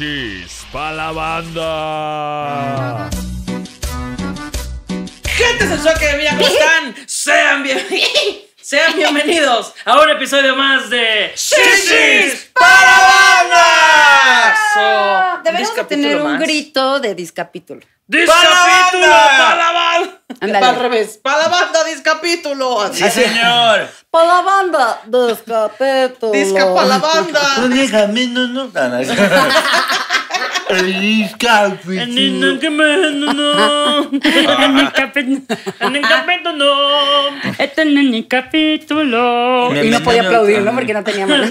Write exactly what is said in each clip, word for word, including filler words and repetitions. Shishis pa'la Banda. Gente sensual que mira cómo están, sean bienvenidos. Sean bienvenidos a un episodio más de Shishis pa'la Banda. Debemos tener un grito de discapítulo. Discapítulo Palabanda. Al revés. Palabanda, discapítulo. Así sí, señor. Palabanda, discapítulo. Discapalabanda. No déjame, no, no. Discapítulo. No, no. No. Este no es mi capítulo. Y no podía aplaudir, ¿no? Porque no tenía manos.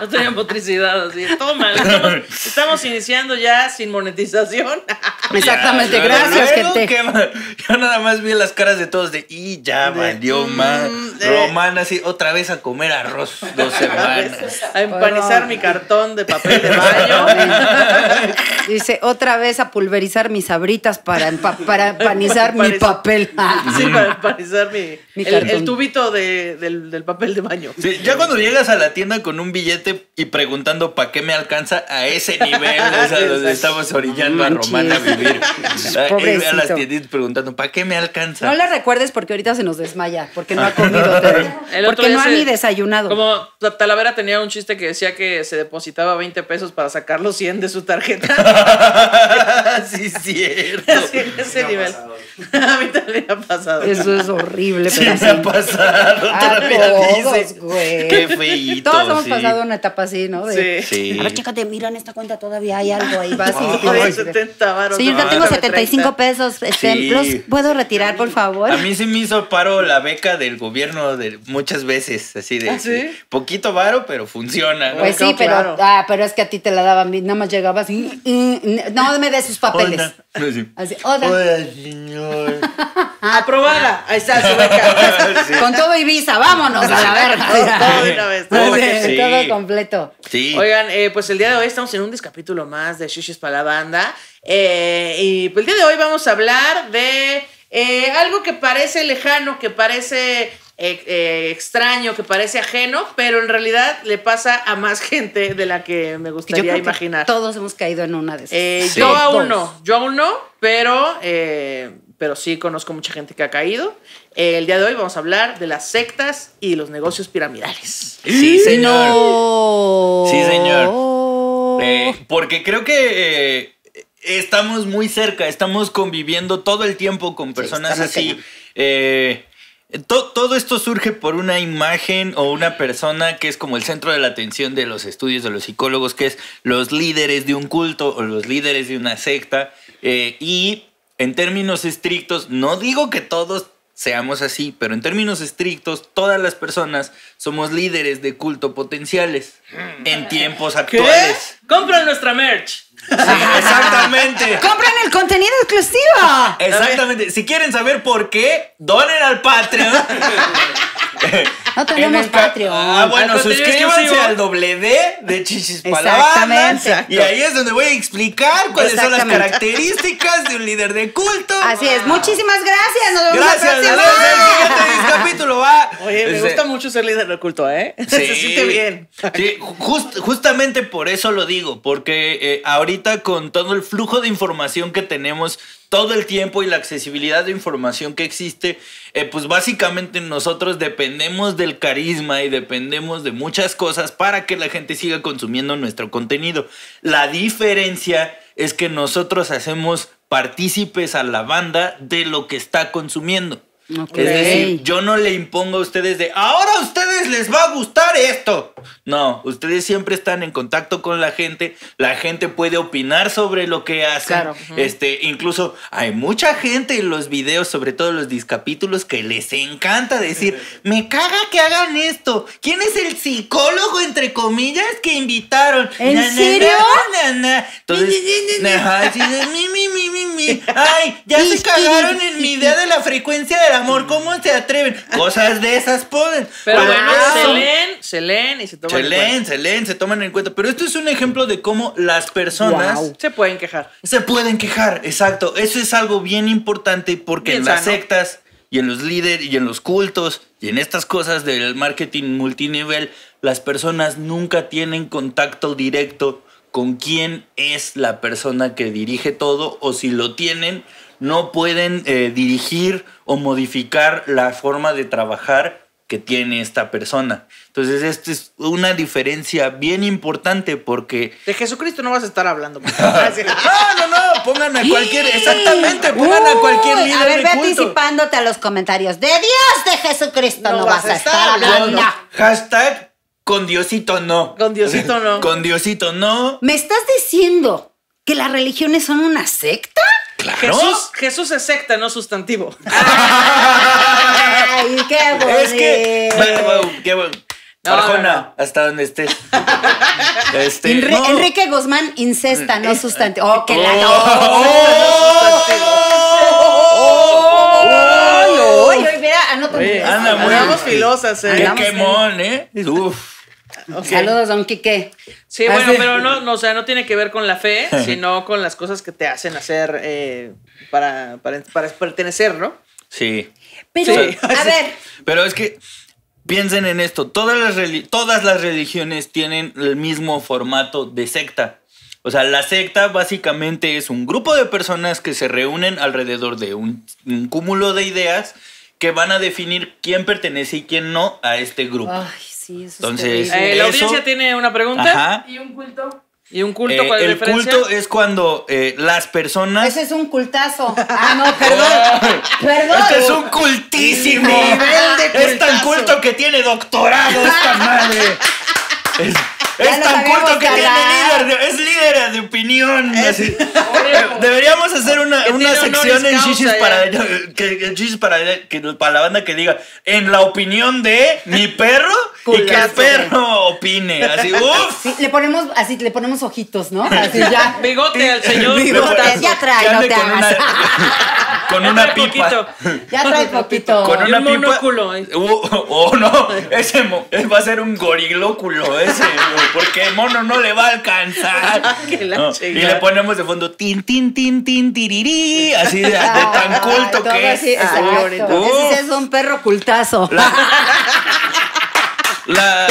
No tenía motricidad, así. Toma. Estamos, estamos iniciando ya sin monetización. Exactamente, ya, gracias, gente. Que, yo nada más vi las caras de todos de, y ya valió más. Román, así, otra vez a comer arroz dos semanas. A empanizar bueno. mi cartón de papel de baño. Dice, otra vez a pulverizar mis sabritas para, empa, para empanizar mi papel. Sí, para empanizar mi, mi el, el tubito de, del, del papel de baño. Sí, ya cuando llegas a la tienda con un billete y preguntando para qué me alcanza a ese nivel, o sea, donde estamos orillando Manche. a Román a vivir. Pobrecito. A las tienditas preguntando, ¿para qué me alcanza? No la recuerdes porque ahorita se nos desmaya, porque no ha comido. El porque no ha ni desayunado. Como Talavera tenía un chiste que decía que se depositaba veinte pesos para sacar los cien de su tarjeta. Sí, cierto. Así, en ese nivel. Pasado. A mí también ha pasado. Eso es horrible. Sí, pero me así. ha pasado. A todos, güey. Qué feíto. Todos hemos sí. pasado una etapa así, ¿no? De, sí. sí. A ver, chécate, mira en esta cuenta todavía hay algo ahí. Vas oh, y te setenta varos. Sí, yo no, tengo setenta y cinco pesos. Sí. ¿Los puedo retirar, por favor? A mí sí me hizo paro la beca del gobierno de muchas veces. Así de. ¿Ah, sí? de poquito varo, pero funciona. ¿No? Pues sí, no, pero, claro. ah, pero es que a ti te la daban. Nada más llegabas. Y, y, no me des sus papeles. Hola. Sí. Así, hola. Hola, señor. Aprobada. Ahí está su beca. Sí. Con todo Ibiza, vámonos a la verga. Todo de una vez. Todo, sí. todo completo. Sí. Oigan, eh, pues el día de hoy estamos en un discapítulo más de Shishis pa'la Banda. Eh, y el día de hoy vamos a hablar de eh, algo que parece lejano, que parece eh, eh, extraño, que parece ajeno, pero en realidad le pasa a más gente de la que me gustaría yo creo imaginar. Que todos hemos caído en una de esas. Eh, sí. Yo aún no, yo aún no, pero, eh, pero sí conozco mucha gente que ha caído. Eh, el día de hoy vamos a hablar de las sectas y los negocios piramidales. Sí, señor. No. Sí, señor. Eh, porque creo que... Eh, estamos muy cerca, estamos conviviendo todo el tiempo con personas sí, así. Eh, to, todo esto surge por una imagen o una persona que es como el centro de la atención de los estudios de los psicólogos, que es los líderes de un culto o los líderes de una secta. Eh, y en términos estrictos, no digo que todos seamos así, pero en términos estrictos, todas las personas somos líderes de culto potenciales en tiempos actuales. ¿Qué? Compran nuestra merch. Sí, exactamente. Compren el contenido exclusivo. Exactamente. Si quieren saber por qué, donen al Patreon. No tenemos Patreon. Ah, bueno, suscríbanse al doble D de Shishis pa'la Banda. Y ahí es donde voy a explicar cuáles son las características de un líder de culto. Así es. Muchísimas gracias. Nos vemos gracias, la próxima. Gracias. El capítulo va. Oye, me gusta mucho ser líder de culto, ¿eh? Sí. Se siente bien. Sí, just, justamente por eso lo digo, porque eh, ahorita con todo el flujo de información que tenemos todo el tiempo y la accesibilidad de información que existe, eh, pues básicamente nosotros dependemos del carisma y dependemos de muchas cosas para que la gente siga consumiendo nuestro contenido. La diferencia es que nosotros hacemos partícipes a la banda de lo que está consumiendo. Okay. Es decir, yo no le impongo a ustedes de ahora a ustedes les va a gustar esto. No, ustedes siempre están en contacto con la gente. La gente puede opinar sobre lo que hacen. Claro. Este, incluso hay mucha gente en los videos, sobre todo los discapítulos, que les encanta decir, me caga que hagan esto. ¿Quién es el psicólogo, entre comillas, que invitaron? ¿En na, serio? Na, na, na, na. Entonces, ajá, sí, mi, mi, mi, mi, mi. Ay, ya se cagaron en mi idea de la frecuencia de amor, ¿cómo se atreven? Cosas de esas pueden. Pero bueno, ah, se leen, se leen y se toman se en leen, cuenta. Se leen, se toman en cuenta. Pero esto es un ejemplo de cómo las personas... Wow. Se pueden quejar. Se pueden quejar, exacto. Eso es algo bien importante porque bien en sano. Las sectas y en los líderes y en los cultos y en estas cosas del marketing multinivel, las personas nunca tienen contacto directo con quién es la persona que dirige todo, o si lo tienen, no pueden eh, dirigir o modificar la forma de trabajar que tiene esta persona. Entonces, esta es una diferencia bien importante porque... De Jesucristo no vas a estar hablando. No, no, no. Pongan a cualquier... Exactamente. Pongan uh, a cualquier líder de culto. A ver, ve anticipándote a los comentarios. De Dios, de Jesucristo no, no vas, vas a estar hablando. hablando. Hashtag con Diosito no. Con Diosito no. Con Diosito no. ¿Me estás diciendo que las religiones son una secta? Claro. Jesús, Jesús es secta, no sustantivo. Ay, qué bonito. Es que... Qué bueno. No, Arjona, no, no. hasta donde estés. este, Enri no. Enrique Guzmán, incesta, no sustantivo. Oh, que la no. Oh, ¡Uy, uy! Mira, anoto. Andamos filosas, eh. Qué quemón, eh. Uf. Okay. Saludos, don Quique. Sí, bueno, pero no, no, o sea, no tiene que ver con la fe, sino con las cosas que te hacen hacer eh, para, para, para pertenecer, ¿no? Sí. Pero, sí. a ver. Pero es que... Piensen en esto, todas las, todas las religiones tienen el mismo formato de secta. O sea, la secta básicamente es un grupo de personas que se reúnen alrededor de un, un cúmulo de ideas que van a definir quién pertenece y quién no a este grupo. Ay, sí, eso Entonces, es eh, La eso, audiencia tiene una pregunta. Ajá. ¿Y un culto? ¿Y un culto eh, cuál es la diferencia? El culto es cuando eh, las personas... Ese es un cultazo. Ah, no, perdón. Perdón. Este es un cultísimo. Nivel de cultazo. Es tan culto que tiene doctorado esta madre. Es, es tan culto que tiene líder. De, es líder de opinión. Es, así. Deberíamos hacer una, una sección en Shishis para, que, Shishis para, que, para la banda que diga en la opinión de mi perro. Culazo, y que el perro opine, así, uff. Sí, le ponemos, así, le ponemos ojitos, ¿no? Así ya. Bigote al señor. Bigote, ya trae, no te hagas. Con una pipa. Ya trae poquito. Con una pipa. Monóculo. Oh, no, ese va a ser un gorilóculo ese, porque el mono no le va a alcanzar. Y le ponemos de fondo tin, tin, tin, tin, tirirí, así de tan culto que es. Ese es un perro cultazo. La...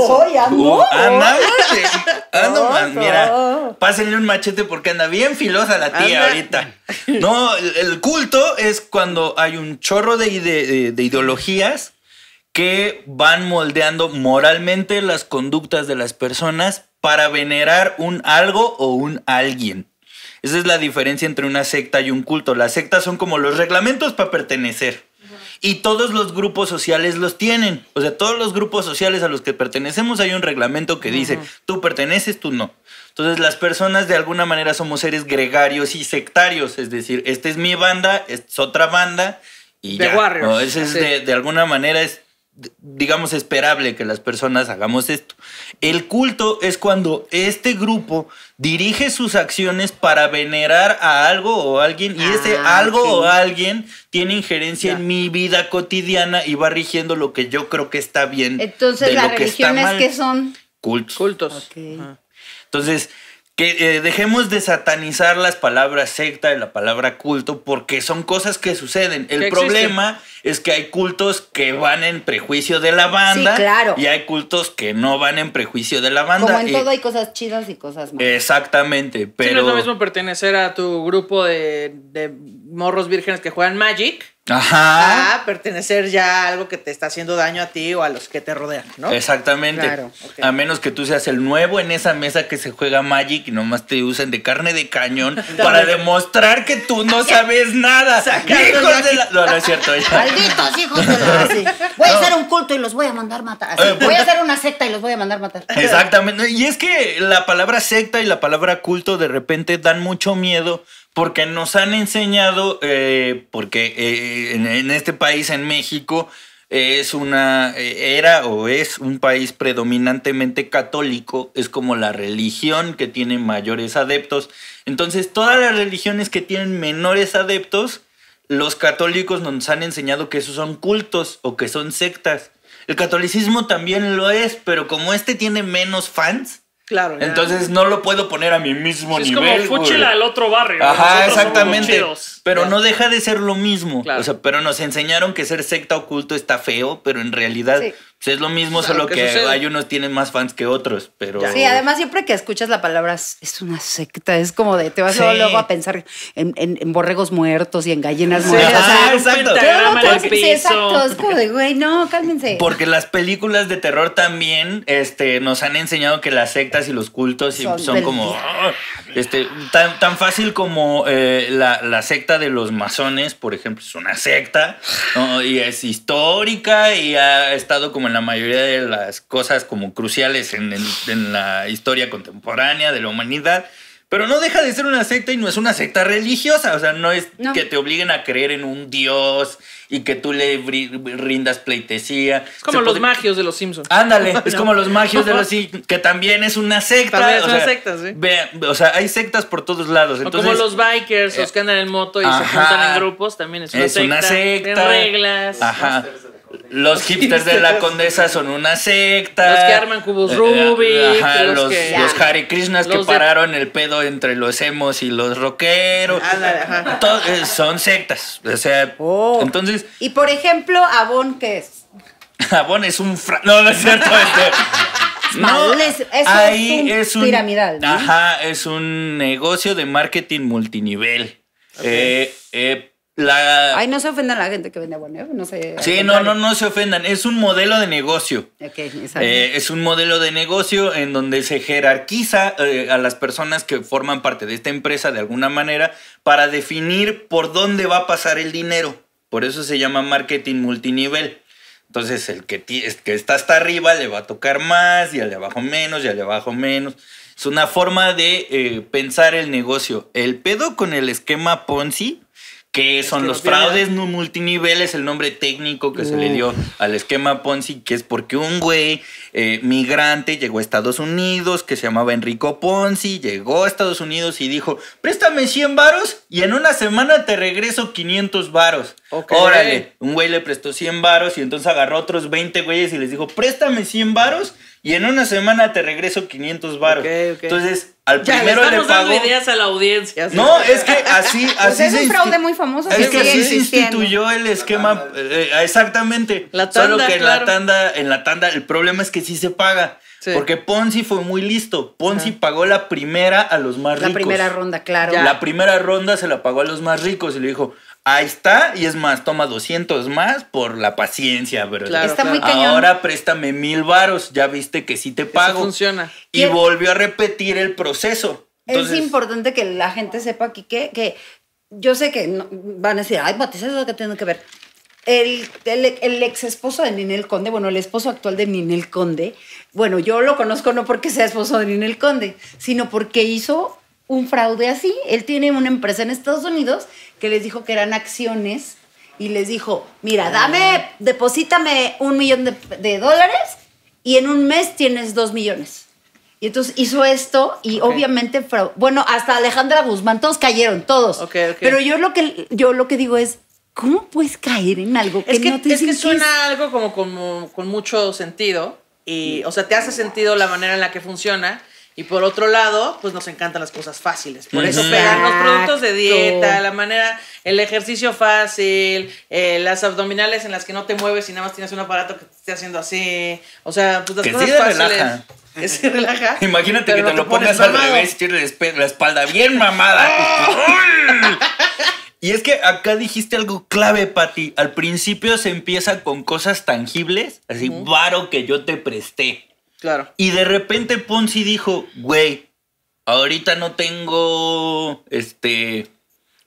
¡Oy, amor! Anda, ando, ando, mira, pásenle un machete porque anda bien filosa la tía anda. ahorita. No, el culto es cuando hay un chorro de, ide de, de ideologías que van moldeando moralmente las conductas de las personas para venerar un algo o un alguien. Esa es la diferencia entre una secta y un culto. Las sectas son como los reglamentos para pertenecer. Y todos los grupos sociales los tienen. O sea, todos los grupos sociales a los que pertenecemos hay un reglamento que dice, uh-huh. tú perteneces, tú no. Entonces las personas de alguna manera somos seres gregarios y sectarios. Es decir, esta es mi banda, esta es otra banda y The ya. Warriors. No, ese es sí. de, de alguna manera es, digamos, esperable que las personas hagamos esto. El culto es cuando este grupo dirige sus acciones para venerar a algo o alguien y ah, ese algo sí. o alguien tiene injerencia ya. en mi vida cotidiana y va rigiendo lo que yo creo que está bien. Entonces, de ¿las lo religiones que, que son? Cultos. Cultos. Okay. Ah. Entonces, que eh, dejemos de satanizar las palabras secta y la palabra culto porque son cosas que suceden. El problema existe? es que hay cultos que van en prejuicio de la banda sí, claro. y hay cultos que no van en prejuicio de la banda. Como en eh, todo hay cosas chidas y cosas malas. Exactamente. Pero sí, no es lo mismo pertenecer a tu grupo de, de morros vírgenes que juegan Magic. Ajá. A pertenecer ya a algo que te está haciendo daño a ti o a los que te rodean, ¿no? Exactamente. Claro, okay. A menos que tú seas el nuevo en esa mesa que se juega Magic y nomás te usan de carne de cañón para demostrar que tú no sabes nada. ¡Hijos de la... No, no es cierto. Ya. Malditos hijos de la... Sí. Voy a no. hacer un culto y los voy a mandar matar. Sí. Voy a hacer una secta y los voy a mandar matar. Exactamente. Y es que la palabra secta y la palabra culto de repente dan mucho miedo porque nos han enseñado, eh, porque eh, en, en este país, en México, eh, es una eh, era o es un país predominantemente católico, es como la religión que tiene mayores adeptos. Entonces, todas las religiones que tienen menores adeptos, los católicos nos han enseñado que esos son cultos o que son sectas. El catolicismo también lo es, pero como este tiene menos fans... Claro, entonces ya. no lo puedo poner a mi mismo es nivel. Es como fúchila al otro barrio. Ajá, exactamente. Pero no deja de ser lo mismo. Claro. O sea, pero nos enseñaron que ser secta o culto está feo, pero en realidad sí. pues es lo mismo, claro, solo que, que hay unos tienen más fans que otros. Pero sí, además siempre que escuchas la palabra es una secta, es como de te vas sí. luego a pensar en, en, en borregos muertos y en gallinas sí. muertas. Ah, o sea, exacto. Creo que, sí, exacto. Es como de, güey, no, cálmense. Porque las películas de terror también este, nos han enseñado que las sectas y los cultos son, son como este, tan, tan fácil como eh, la, la secta de los masones, por ejemplo, es una secta, ¿no? Y es histórica y ha estado como en la mayoría de las cosas como cruciales en, el, en la historia contemporánea de la humanidad, pero no deja de ser una secta y no es una secta religiosa, o sea, no es no. que te obliguen a creer en un dios y que tú le rindas pleitesía. Es como Se los puede... magios de los Simpsons. Ándale, no. es como los magios de los Simpsons, que también es una secta. También es o una sea, secta, sí. Vean, o sea, hay sectas por todos lados. Entonces, o como los bikers, eh, los que andan en moto y ajá, se juntan en grupos, también es una es secta. Es una secta. Tienen reglas. Ajá. Los hipsters de la Condesa son una secta. Los que arman cubos Rubik. Ajá, los, los, que, los Hare Krishnas los que pararon de... el pedo entre los emos y los rockeros. Ajá. Todo, son sectas. O sea, oh. entonces. Y por ejemplo, Avon, ¿qué es? Avon es un. Fra... No, no es cierto. No, es, eso ahí es un. Piramidal. ¿No? Ajá, es un negocio de marketing multinivel. Okay. Eh. eh La... Ay, no se ofendan la gente que vende aboneo, no sé. Sí, no, no, no se ofendan. Es un modelo de negocio. Okay, exacto. Eh, es un modelo de negocio en donde se jerarquiza eh, a las personas que forman parte de esta empresa de alguna manera para definir por dónde va a pasar el dinero. Por eso se llama marketing multinivel. Entonces, el que, el que está hasta arriba le va a tocar más y al de abajo menos y al de abajo menos. Es una forma de eh, pensar el negocio. El pedo con el esquema Ponzi... que son es que los no fraudes no multinivel, es el nombre técnico que uh. se le dio al esquema Ponzi, que es porque un güey eh, migrante llegó a Estados Unidos, que se llamaba Enrico Ponzi, llegó a Estados Unidos y dijo, préstame cien varos y en una semana te regreso quinientos varos. Okay. Órale, un güey le prestó cien varos y entonces agarró otros veinte güeyes y les dijo, préstame cien varos y en una semana te regreso quinientos varos. Okay, okay. Entonces, al ya, primero le, le pagó... ideas a la audiencia. ¿Sí? No, es que así... así pues es se un fraude muy famoso. Es que así se instituyó el esquema... Eh, exactamente. La tanda, solo que en, claro. la tanda, en la tanda el problema es que sí se paga. Sí. Porque Ponzi fue muy listo. Ponzi ah. pagó la primera a los más la ricos. La primera ronda, claro. Ya. La primera ronda se la pagó a los más ricos y le dijo... Ahí está, y es más, toma doscientos más por la paciencia, pero claro, está claro. muy cañón. Ahora préstame mil varos, ya viste que sí te pago. Eso funciona. Y, y el, volvió a repetir el proceso. Entonces, es importante que la gente sepa aquí que, que yo sé que no, van a decir, ay, Paty, eso es lo que tiene que ver. El, el, el ex esposo de Ninel Conde, bueno, el esposo actual de Ninel Conde, bueno, yo lo conozco no porque sea esposo de Ninel Conde, sino porque hizo... un fraude así. Él tiene una empresa en Estados Unidos que les dijo que eran acciones y les dijo, mira, dame, deposítame un millón de, de dólares y en un mes tienes dos millones. Y entonces hizo esto y okay. obviamente, fraude. Bueno, hasta Alejandra Guzmán, todos cayeron, todos. Okay, okay. Pero yo lo que, yo lo que digo es, ¿cómo puedes caer en algo que, es que no te Es que suena es? algo como, como con mucho sentido y, o sea, te hace sentido la manera en la que funciona. Y por otro lado, pues nos encantan las cosas fáciles. Por eso pegan los productos de dieta, la manera, el ejercicio fácil, eh, las abdominales en las que no te mueves y nada más tienes un aparato que te esté haciendo así. O sea, pues las que cosas sí fáciles. Relaja. Que sí relaja. Imagínate que no te, te lo pongas al revés y tienes la espalda bien mamada. Y es que acá dijiste algo clave, Paty. Al principio se empieza con cosas tangibles, así, uh-huh. varo que yo te presté. Claro. Y de repente Ponzi dijo, güey, ahorita no tengo, este,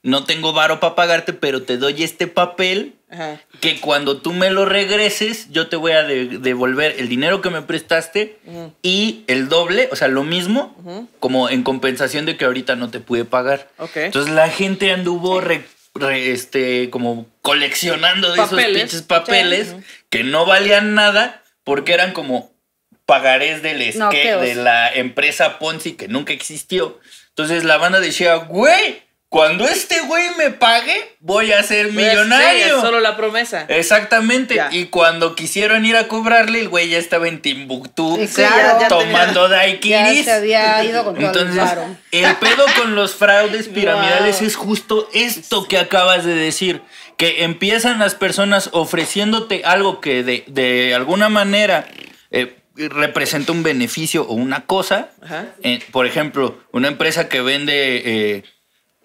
no tengo varo para pagarte, pero te doy este papel Ajá. que cuando tú me lo regreses, yo te voy a de devolver el dinero que me prestaste mm. y el doble, o sea, lo mismo, uh-huh. como en compensación de que ahorita no te pude pagar. Okay. Entonces la gente anduvo sí. re, re, este, como coleccionando de papeles. esos pinches papeles sí. que no valían nada porque eran como... pagarés del esquema no, de la empresa Ponzi que nunca existió. Entonces la banda decía, güey, Cuando este güey me pague, voy a ser voy millonario. A ser, es solo la promesa. Exactamente. Ya. Y cuando quisieron ir a cobrarle, el güey ya estaba en Timbuktu, sí, claro, ya tomando tenía, daiquiris. Ya se había ido con todo. Entonces, el, el pedo con los fraudes piramidales wow. es justo esto que acabas de decir. Que empiezan las personas ofreciéndote algo que de, de alguna manera... Eh, representa un beneficio o una cosa. Ajá. Eh, por ejemplo, una empresa que vende eh,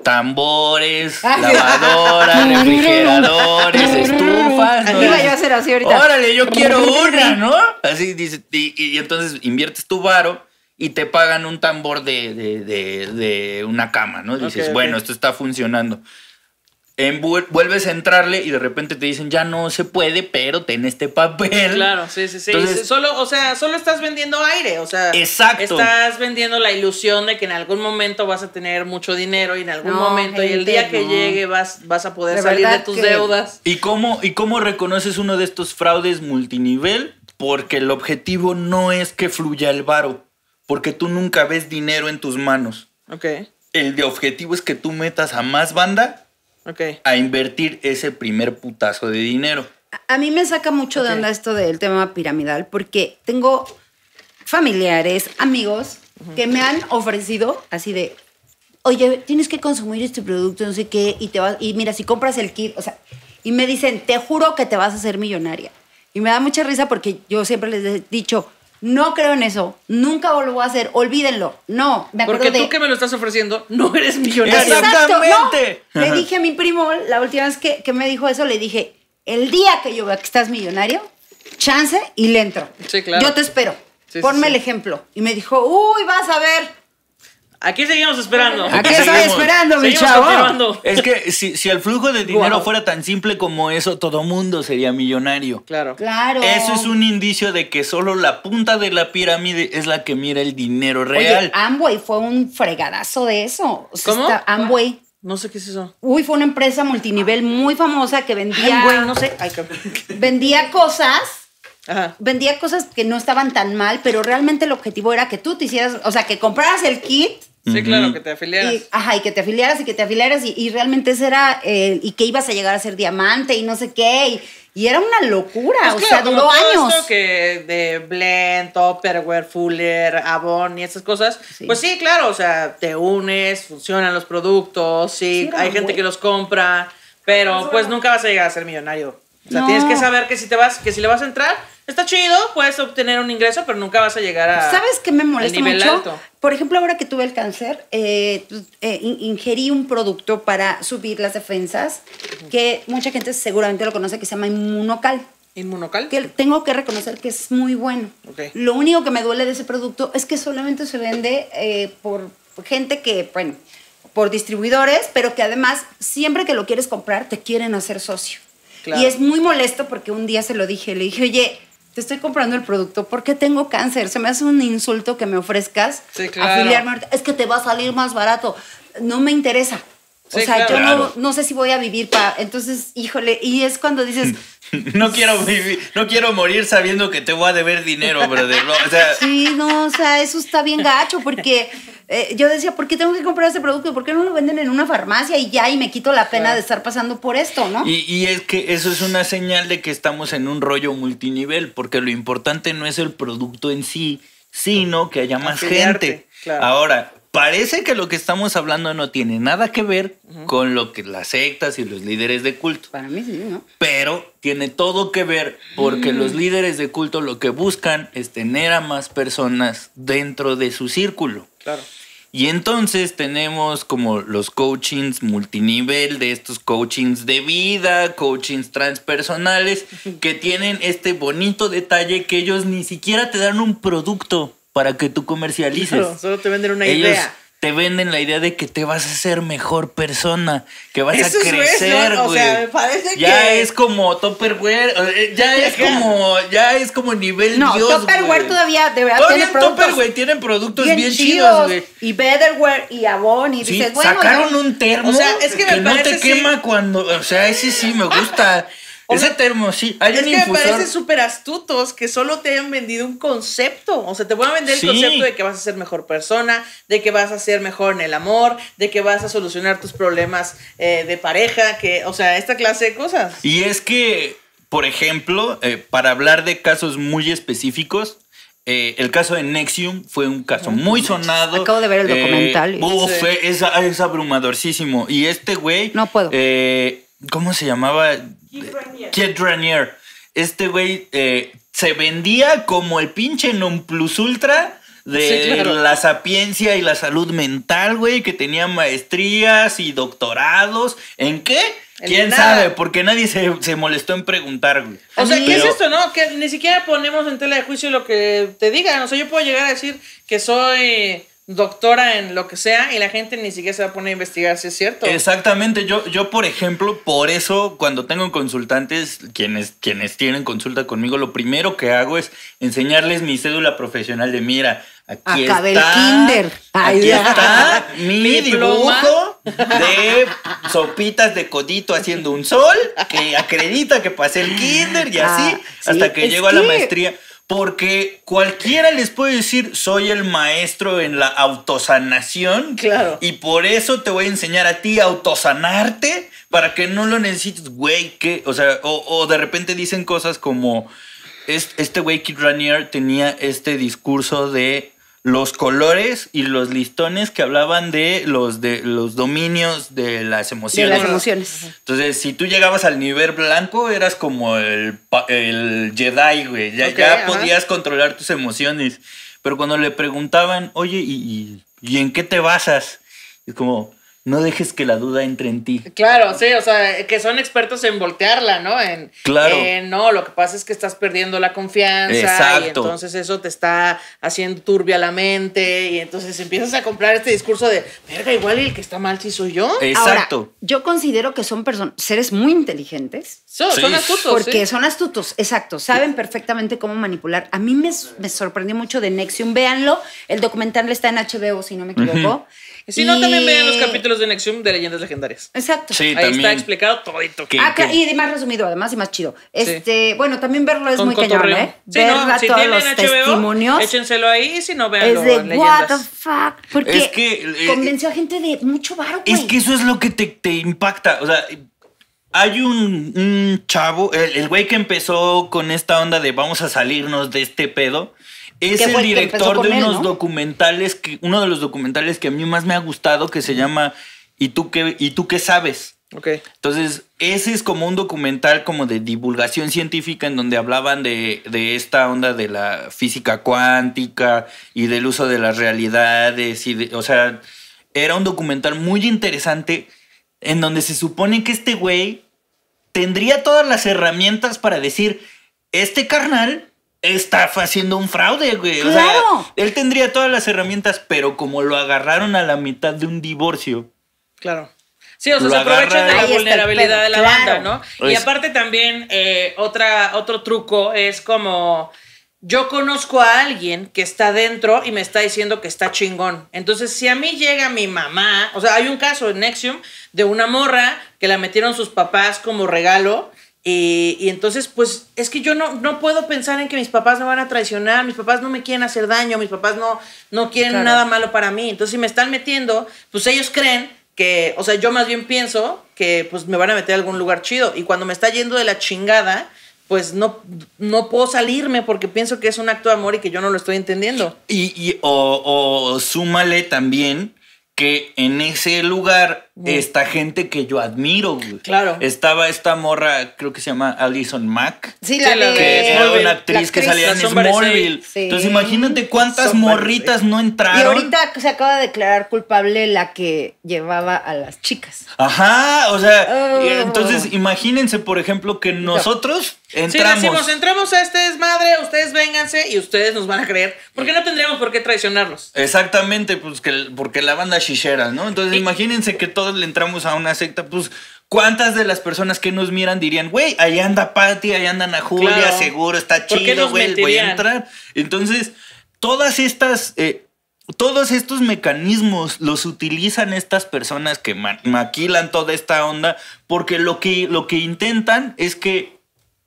tambores, lavadoras, refrigeradores, estufas. ¿No? Iba yo a hacer así ahorita. Órale, yo quiero una, ¿no? Así dice, y, y entonces inviertes tu varo y te pagan un tambor de, de, de, de una cama, ¿no? Dices, okay, bueno, okay. esto está funcionando. Vuelves a entrarle y de repente te dicen ya no se puede, pero ten este papel. Claro, sí, sí, sí. Entonces, solo, o sea, solo estás vendiendo aire, o sea, exacto. estás vendiendo la ilusión de que en algún momento vas a tener mucho dinero y en algún no, momento gente, y el día que no. llegue vas, vas a poder de salir de tus que... deudas. ¿Y cómo, ¿Y cómo reconoces uno de estos fraudes multinivel? Porque el objetivo no es que fluya el varo, porque tú nunca ves dinero en tus manos. Ok. El de objetivo es que tú metas a más banda. Okay. A invertir ese primer putazo de dinero. A mí me saca mucho okay. de onda esto del tema piramidal, porque tengo familiares, amigos, uh-huh. que me han ofrecido así de, oye, tienes que consumir este producto, no sé qué, y te vas, y mira, si compras el kit, o sea, y me dicen, te juro que te vas a hacer millonaria. Y me da mucha risa porque yo siempre les he dicho, no creo en eso, nunca lo voy a hacer, olvídenlo, no. Me Porque tú de... que me lo estás ofreciendo, no eres millonario. Exactamente. No. Le dije a mi primo, la última vez que, que me dijo eso, le dije, el día que yo vea que estás millonario, chance y le entro. Sí, claro. Yo te espero, sí, ponme sí, sí. el ejemplo. Y me dijo, uy, vas a ver. Aquí seguimos esperando. Aquí estoy esperando, mi chavo. Es que si, si el flujo de dinero wow. fuera tan simple como eso, todo mundo sería millonario. Claro. Claro. Eso es un indicio de que solo la punta de la pirámide es la que mira el dinero real. Oye, Amway fue un fregadazo de eso. O sea, ¿cómo? Amway. No sé qué es eso. Uy, fue una empresa multinivel muy famosa que vendía... Amway, no sé. Ay, vendía cosas... Ajá. Vendía cosas que no estaban tan mal, pero realmente el objetivo era que tú te hicieras, o sea, que compraras el kit. Sí, uh-huh. claro, que te afiliaras. Y, ajá, y que te afiliaras y que te afiliaras y, y realmente ese era, eh, y que ibas a llegar a ser diamante y no sé qué. Y, y era una locura, pues o claro, sea, duró como todo años. Esto que de blend, Tupperware, Fuller, Avon y esas cosas. Sí. Pues sí, claro, o sea, te unes, funcionan los productos, sí, sí hay gente bueno. que los compra, pero pues nunca vas a llegar a ser millonario. O sea, no. tienes que saber que si te vas, que si le vas a entrar, está chido, puedes obtener un ingreso, pero nunca vas a llegar a. ¿Sabes qué me molesta mucho? Alto. Por ejemplo, ahora que tuve el cáncer, eh, eh, ingerí un producto para subir las defensas, uh-huh. que mucha gente seguramente lo conoce, que se llama Inmunocal. ¿Inmunocal? Que tengo que reconocer que es muy bueno. Okay. Lo único que me duele de ese producto es que solamente se vende eh, por gente que, bueno, por distribuidores, pero que además siempre que lo quieres comprar te quieren hacer socio. Claro. Y es muy molesto porque un día se lo dije, le dije, oye, te estoy comprando el producto porque tengo cáncer, se me hace un insulto que me ofrezcas sí, claro. afiliarme ahorita, es que te va a salir más barato, no me interesa, sí, o sea, claro. yo no, no sé si voy a vivir para, entonces, híjole, y es cuando dices... No quiero vivir, no quiero morir sabiendo que te voy a deber dinero, brother. No, o sea. Sí, no, o sea, eso está bien gacho porque eh, yo decía, ¿por qué tengo que comprar este producto? ¿Por qué no lo venden en una farmacia y ya? Y me quito la pena claro. de estar pasando por esto, ¿no? Y, y es que eso es una señal de que estamos en un rollo multinivel, porque lo importante no es el producto en sí, sino que haya más afiliarte, gente. Claro. Ahora, parece que lo que estamos hablando no tiene nada que ver uh-huh. con lo que las sectas y los líderes de culto. Para mí sí, ¿no? Pero tiene todo que ver porque mm. los líderes de culto lo que buscan es tener a más personas dentro de su círculo. Claro. Y entonces tenemos como los coachings multinivel de estos coachings de vida, coachings transpersonales, que tienen este bonito detalle que ellos ni siquiera te dan un producto para que tú comercialices. Claro, solo te venden una Ellos idea. Te venden la idea de que te vas a ser mejor persona, que vas Eso a crecer, güey. O sea, me parece ya que... es como Tupperware, ya es como, ya es como nivel no, Dios, güey. No, Tupperware todavía de verdad tiene productos. Todavía Tupperware tienen productos bien, bien chidos, güey. Y Betterware y Avon y sí, dices, bueno, sacaron ya... un termo o sea, es que, me que parece no te sí. quema cuando, o sea, ese sí me gusta. Ese termo, sí. Hay es un que infusor. Me parecen súper astutos que solo te hayan vendido un concepto. O sea, te van a vender sí. el concepto de que vas a ser mejor persona, de que vas a ser mejor en el amor, de que vas a solucionar tus problemas eh, de pareja, que, o sea, esta clase de cosas. Y es que, por ejemplo, eh, para hablar de casos muy específicos, eh, el caso de Nexium fue un caso muy sonado. Acabo de ver el eh, documental. Y... Oh, sí. fue, es, es abrumadorcísimo. Y este güey... No puedo. Eh, ¿Cómo se llamaba? Keith Raniere. Este güey eh, se vendía como el pinche non plus ultra de sí, claro. la sapiencia y la salud mental, güey, que tenía maestrías y doctorados. ¿En qué? El ¿Quién sabe? Porque nadie se, se molestó en preguntar, güey. O sea, ¿qué Pero... es esto, no? Que ni siquiera ponemos en tela de juicio lo que te digan. O sea, yo puedo llegar a decir que soy... doctora en lo que sea y la gente ni siquiera se va a poner a investigar si es cierto. Exactamente. Yo, yo por ejemplo, por eso cuando tengo consultantes, quienes, quienes tienen consulta conmigo, lo primero que hago es enseñarles mi cédula profesional de mira, aquí Acabé está, el kinder. Ay, aquí ya. está mi diploma. Dibujo de sopitas de codito haciendo un sol que acredita que pasé el kinder y así ah, sí, hasta que llego que... a la maestría. Porque cualquiera les puede decir, soy el maestro en la autosanación. Claro. Y por eso te voy a enseñar a ti a autosanarte para que no lo necesites, güey. Que, o sea, o, o de repente dicen cosas como, este güey Keith Raniere tenía este discurso de los colores y los listones que hablaban de los, de los dominios de las emociones. De las emociones. Entonces, si tú llegabas al nivel blanco, eras como el, el Jedi, güey. Ya, okay, ya podías controlar tus emociones. Pero cuando le preguntaban, oye, ¿y, y, y en qué te basas? Es como... No dejes que la duda entre en ti. Claro, sí, o sea, que son expertos en voltearla, ¿no? En, claro. Eh, no, lo que pasa es que estás perdiendo la confianza. Exacto. Y entonces eso te está haciendo turbia la mente y entonces empiezas a comprar este discurso de, verga, igual el que está mal sí soy yo. Exacto. Ahora, yo considero que son personas, seres muy inteligentes. So, sí. Son astutos. Porque sí. son astutos, exacto. Saben perfectamente cómo manipular. A mí me, me sorprendió mucho de Nexium. Véanlo, el documental está en H B O, si no me equivoco. Uh-huh. Si no, y... también vean los capítulos de Nexium de Leyendas Legendarias. Exacto. Sí, ahí también. Está explicado todito. Que, ah, que... Y más resumido, además, y más chido. Este, sí. Bueno, también verlo es con, muy con cañón, ¿eh? Sí, verla no, si todos los H B O, testimonios. Échenselo ahí y si no, véanlo. Es de en what the fuck. Porque es que, eh, convenció a gente de mucho varo, güey. Es que eso es lo que te, te impacta. O sea, hay un, un chavo, el güey que empezó con esta onda de vamos a salirnos de este pedo. Es el director de él, unos ¿no? documentales, que, uno de los documentales que a mí más me ha gustado, que se llama ¿Y tú qué, y tú qué sabes? Okay. Entonces, ese es como un documental como de divulgación científica en donde hablaban de, de esta onda de la física cuántica y del uso de las realidades. Y de, o sea, era un documental muy interesante en donde se supone que este güey tendría todas las herramientas para decir, este carnal... está haciendo un fraude, güey. ¡Claro! O sea, él tendría todas las herramientas, pero como lo agarraron a la mitad de un divorcio. Claro. Sí, o sea, se aprovechan de la vulnerabilidad de la banda, ¿no? Pues, y aparte también, eh, otra, otro truco es como... Yo conozco a alguien que está dentro y me está diciendo que está chingón. Entonces, si a mí llega mi mamá... O sea, hay un caso en Nexium de una morra que la metieron sus papás como regalo... Y, y entonces, pues, es que yo no, no puedo pensar en que mis papás me van a traicionar, mis papás no me quieren hacer daño, mis papás no, no quieren claro. nada malo para mí. Entonces, si me están metiendo, pues ellos creen que, o sea, yo más bien pienso que pues me van a meter a algún lugar chido. Y cuando me está yendo de la chingada, pues no, no puedo salirme porque pienso que es un acto de amor y que yo no lo estoy entendiendo. Y, y o, o súmale también... que en ese lugar mm. está gente que yo admiro, güey. Claro. Estaba esta morra, creo que se llama Alison Mack. Sí, la de... Que era una actriz que salía en Smallville. Sí. Entonces imagínate cuántas Sombra, morritas sí. no entraron. Y ahorita se acaba de declarar culpable la que llevaba a las chicas. Ajá, o sea, oh. entonces imagínense, por ejemplo, que nosotros... Entramos. Sí, decimos, entramos a este desmadre, ustedes vénganse y ustedes nos van a creer. Porque no tendríamos por qué traicionarlos. Exactamente, pues que, porque la banda shishera, ¿no? Entonces y, imagínense que todos le entramos a una secta, pues ¿cuántas de las personas que nos miran dirían, güey, ahí anda Paty, ahí anda Ana Julia, claro. seguro, está chido, güey, voy a entrar? Entonces, todas estas... Eh, Todos estos mecanismos los utilizan estas personas que ma- maquilan toda esta onda porque lo que, lo que intentan es que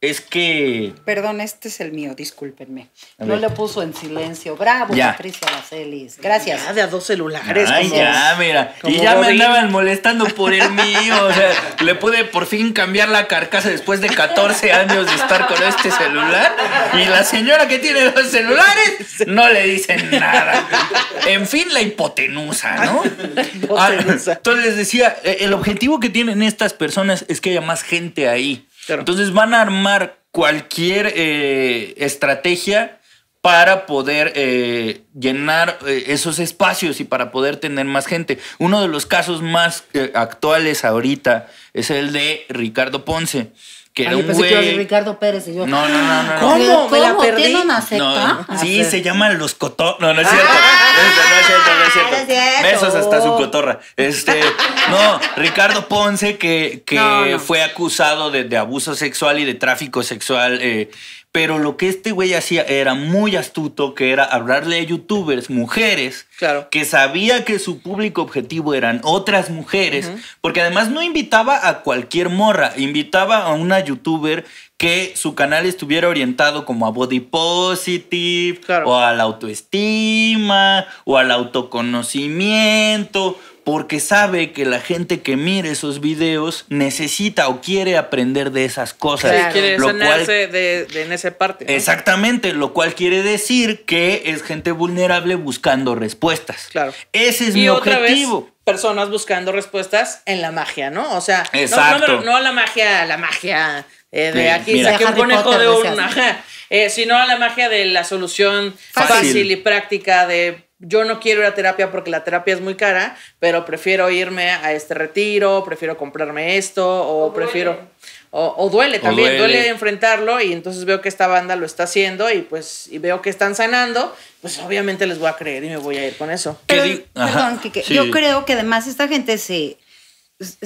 Es que... Perdón, este es el mío, discúlpenme. No le puso en silencio. Bravo, Patricia Bacelis. Gracias. Ya de a dos celulares. Ay, como, ya, mira. Y ya Robin. Me andaban molestando por el mío. O sea, le pude por fin cambiar la carcasa después de catorce años de estar con este celular. Y la señora que tiene dos celulares no le dicen nada. En fin, la hipotenusa, ¿no? Hipotenusa. Ah, entonces les decía, el objetivo que tienen estas personas es que haya más gente ahí. Claro. Entonces van a armar cualquier eh, estrategia para poder eh, llenar eh, esos espacios y para poder tener más gente. Uno de los casos más eh, actuales ahorita es el de Ricardo Ponce. Que era Ay, un güey. Ricardo Pérez y yo. No, no, no, no. ¿Cómo? ¿Cómo? ¿Me la perdí? ¿Tiene una secta? No, sí, se llaman los cotorros. No, no es cierto. Ah, no es cierto, no es cierto. No es cierto. Besos hasta su cotorra. Este, no, Ricardo Ponce, que, que no, no. fue acusado de, de abuso sexual y de tráfico sexual. Eh, pero lo que este güey hacía era muy astuto, que era hablarle a youtubers, mujeres, claro. que sabía que su público objetivo eran otras mujeres, uh-huh. porque además no invitaba a cualquier morra, invitaba a una youtuber que su canal estuviera orientado como a body positive, claro. o a la autoestima, o al autoconocimiento, porque sabe que la gente que mire esos videos necesita o quiere aprender de esas cosas. Claro. Quiere sanarse de, de en esa parte, ¿no? Exactamente, lo cual quiere decir que es gente vulnerable buscando respuestas. Claro. Ese es y mi otra objetivo. Vez, personas buscando respuestas en la magia, ¿no? O sea, exacto. No, no, no la magia, la magia eh, de sí, aquí saqué un conejo de un... Ajá, eh, sino a la magia de la solución fácil, fácil y práctica de... Yo no quiero ir a terapia porque la terapia es muy cara, pero prefiero irme a este retiro, prefiero comprarme esto o, o prefiero... Duele. O, o duele también, o duele. duele enfrentarlo y entonces veo que esta banda lo está haciendo y pues y veo que están sanando, pues obviamente les voy a creer y me voy a ir con eso. Pero, perdón, Kike, sí. yo creo que además esta gente se...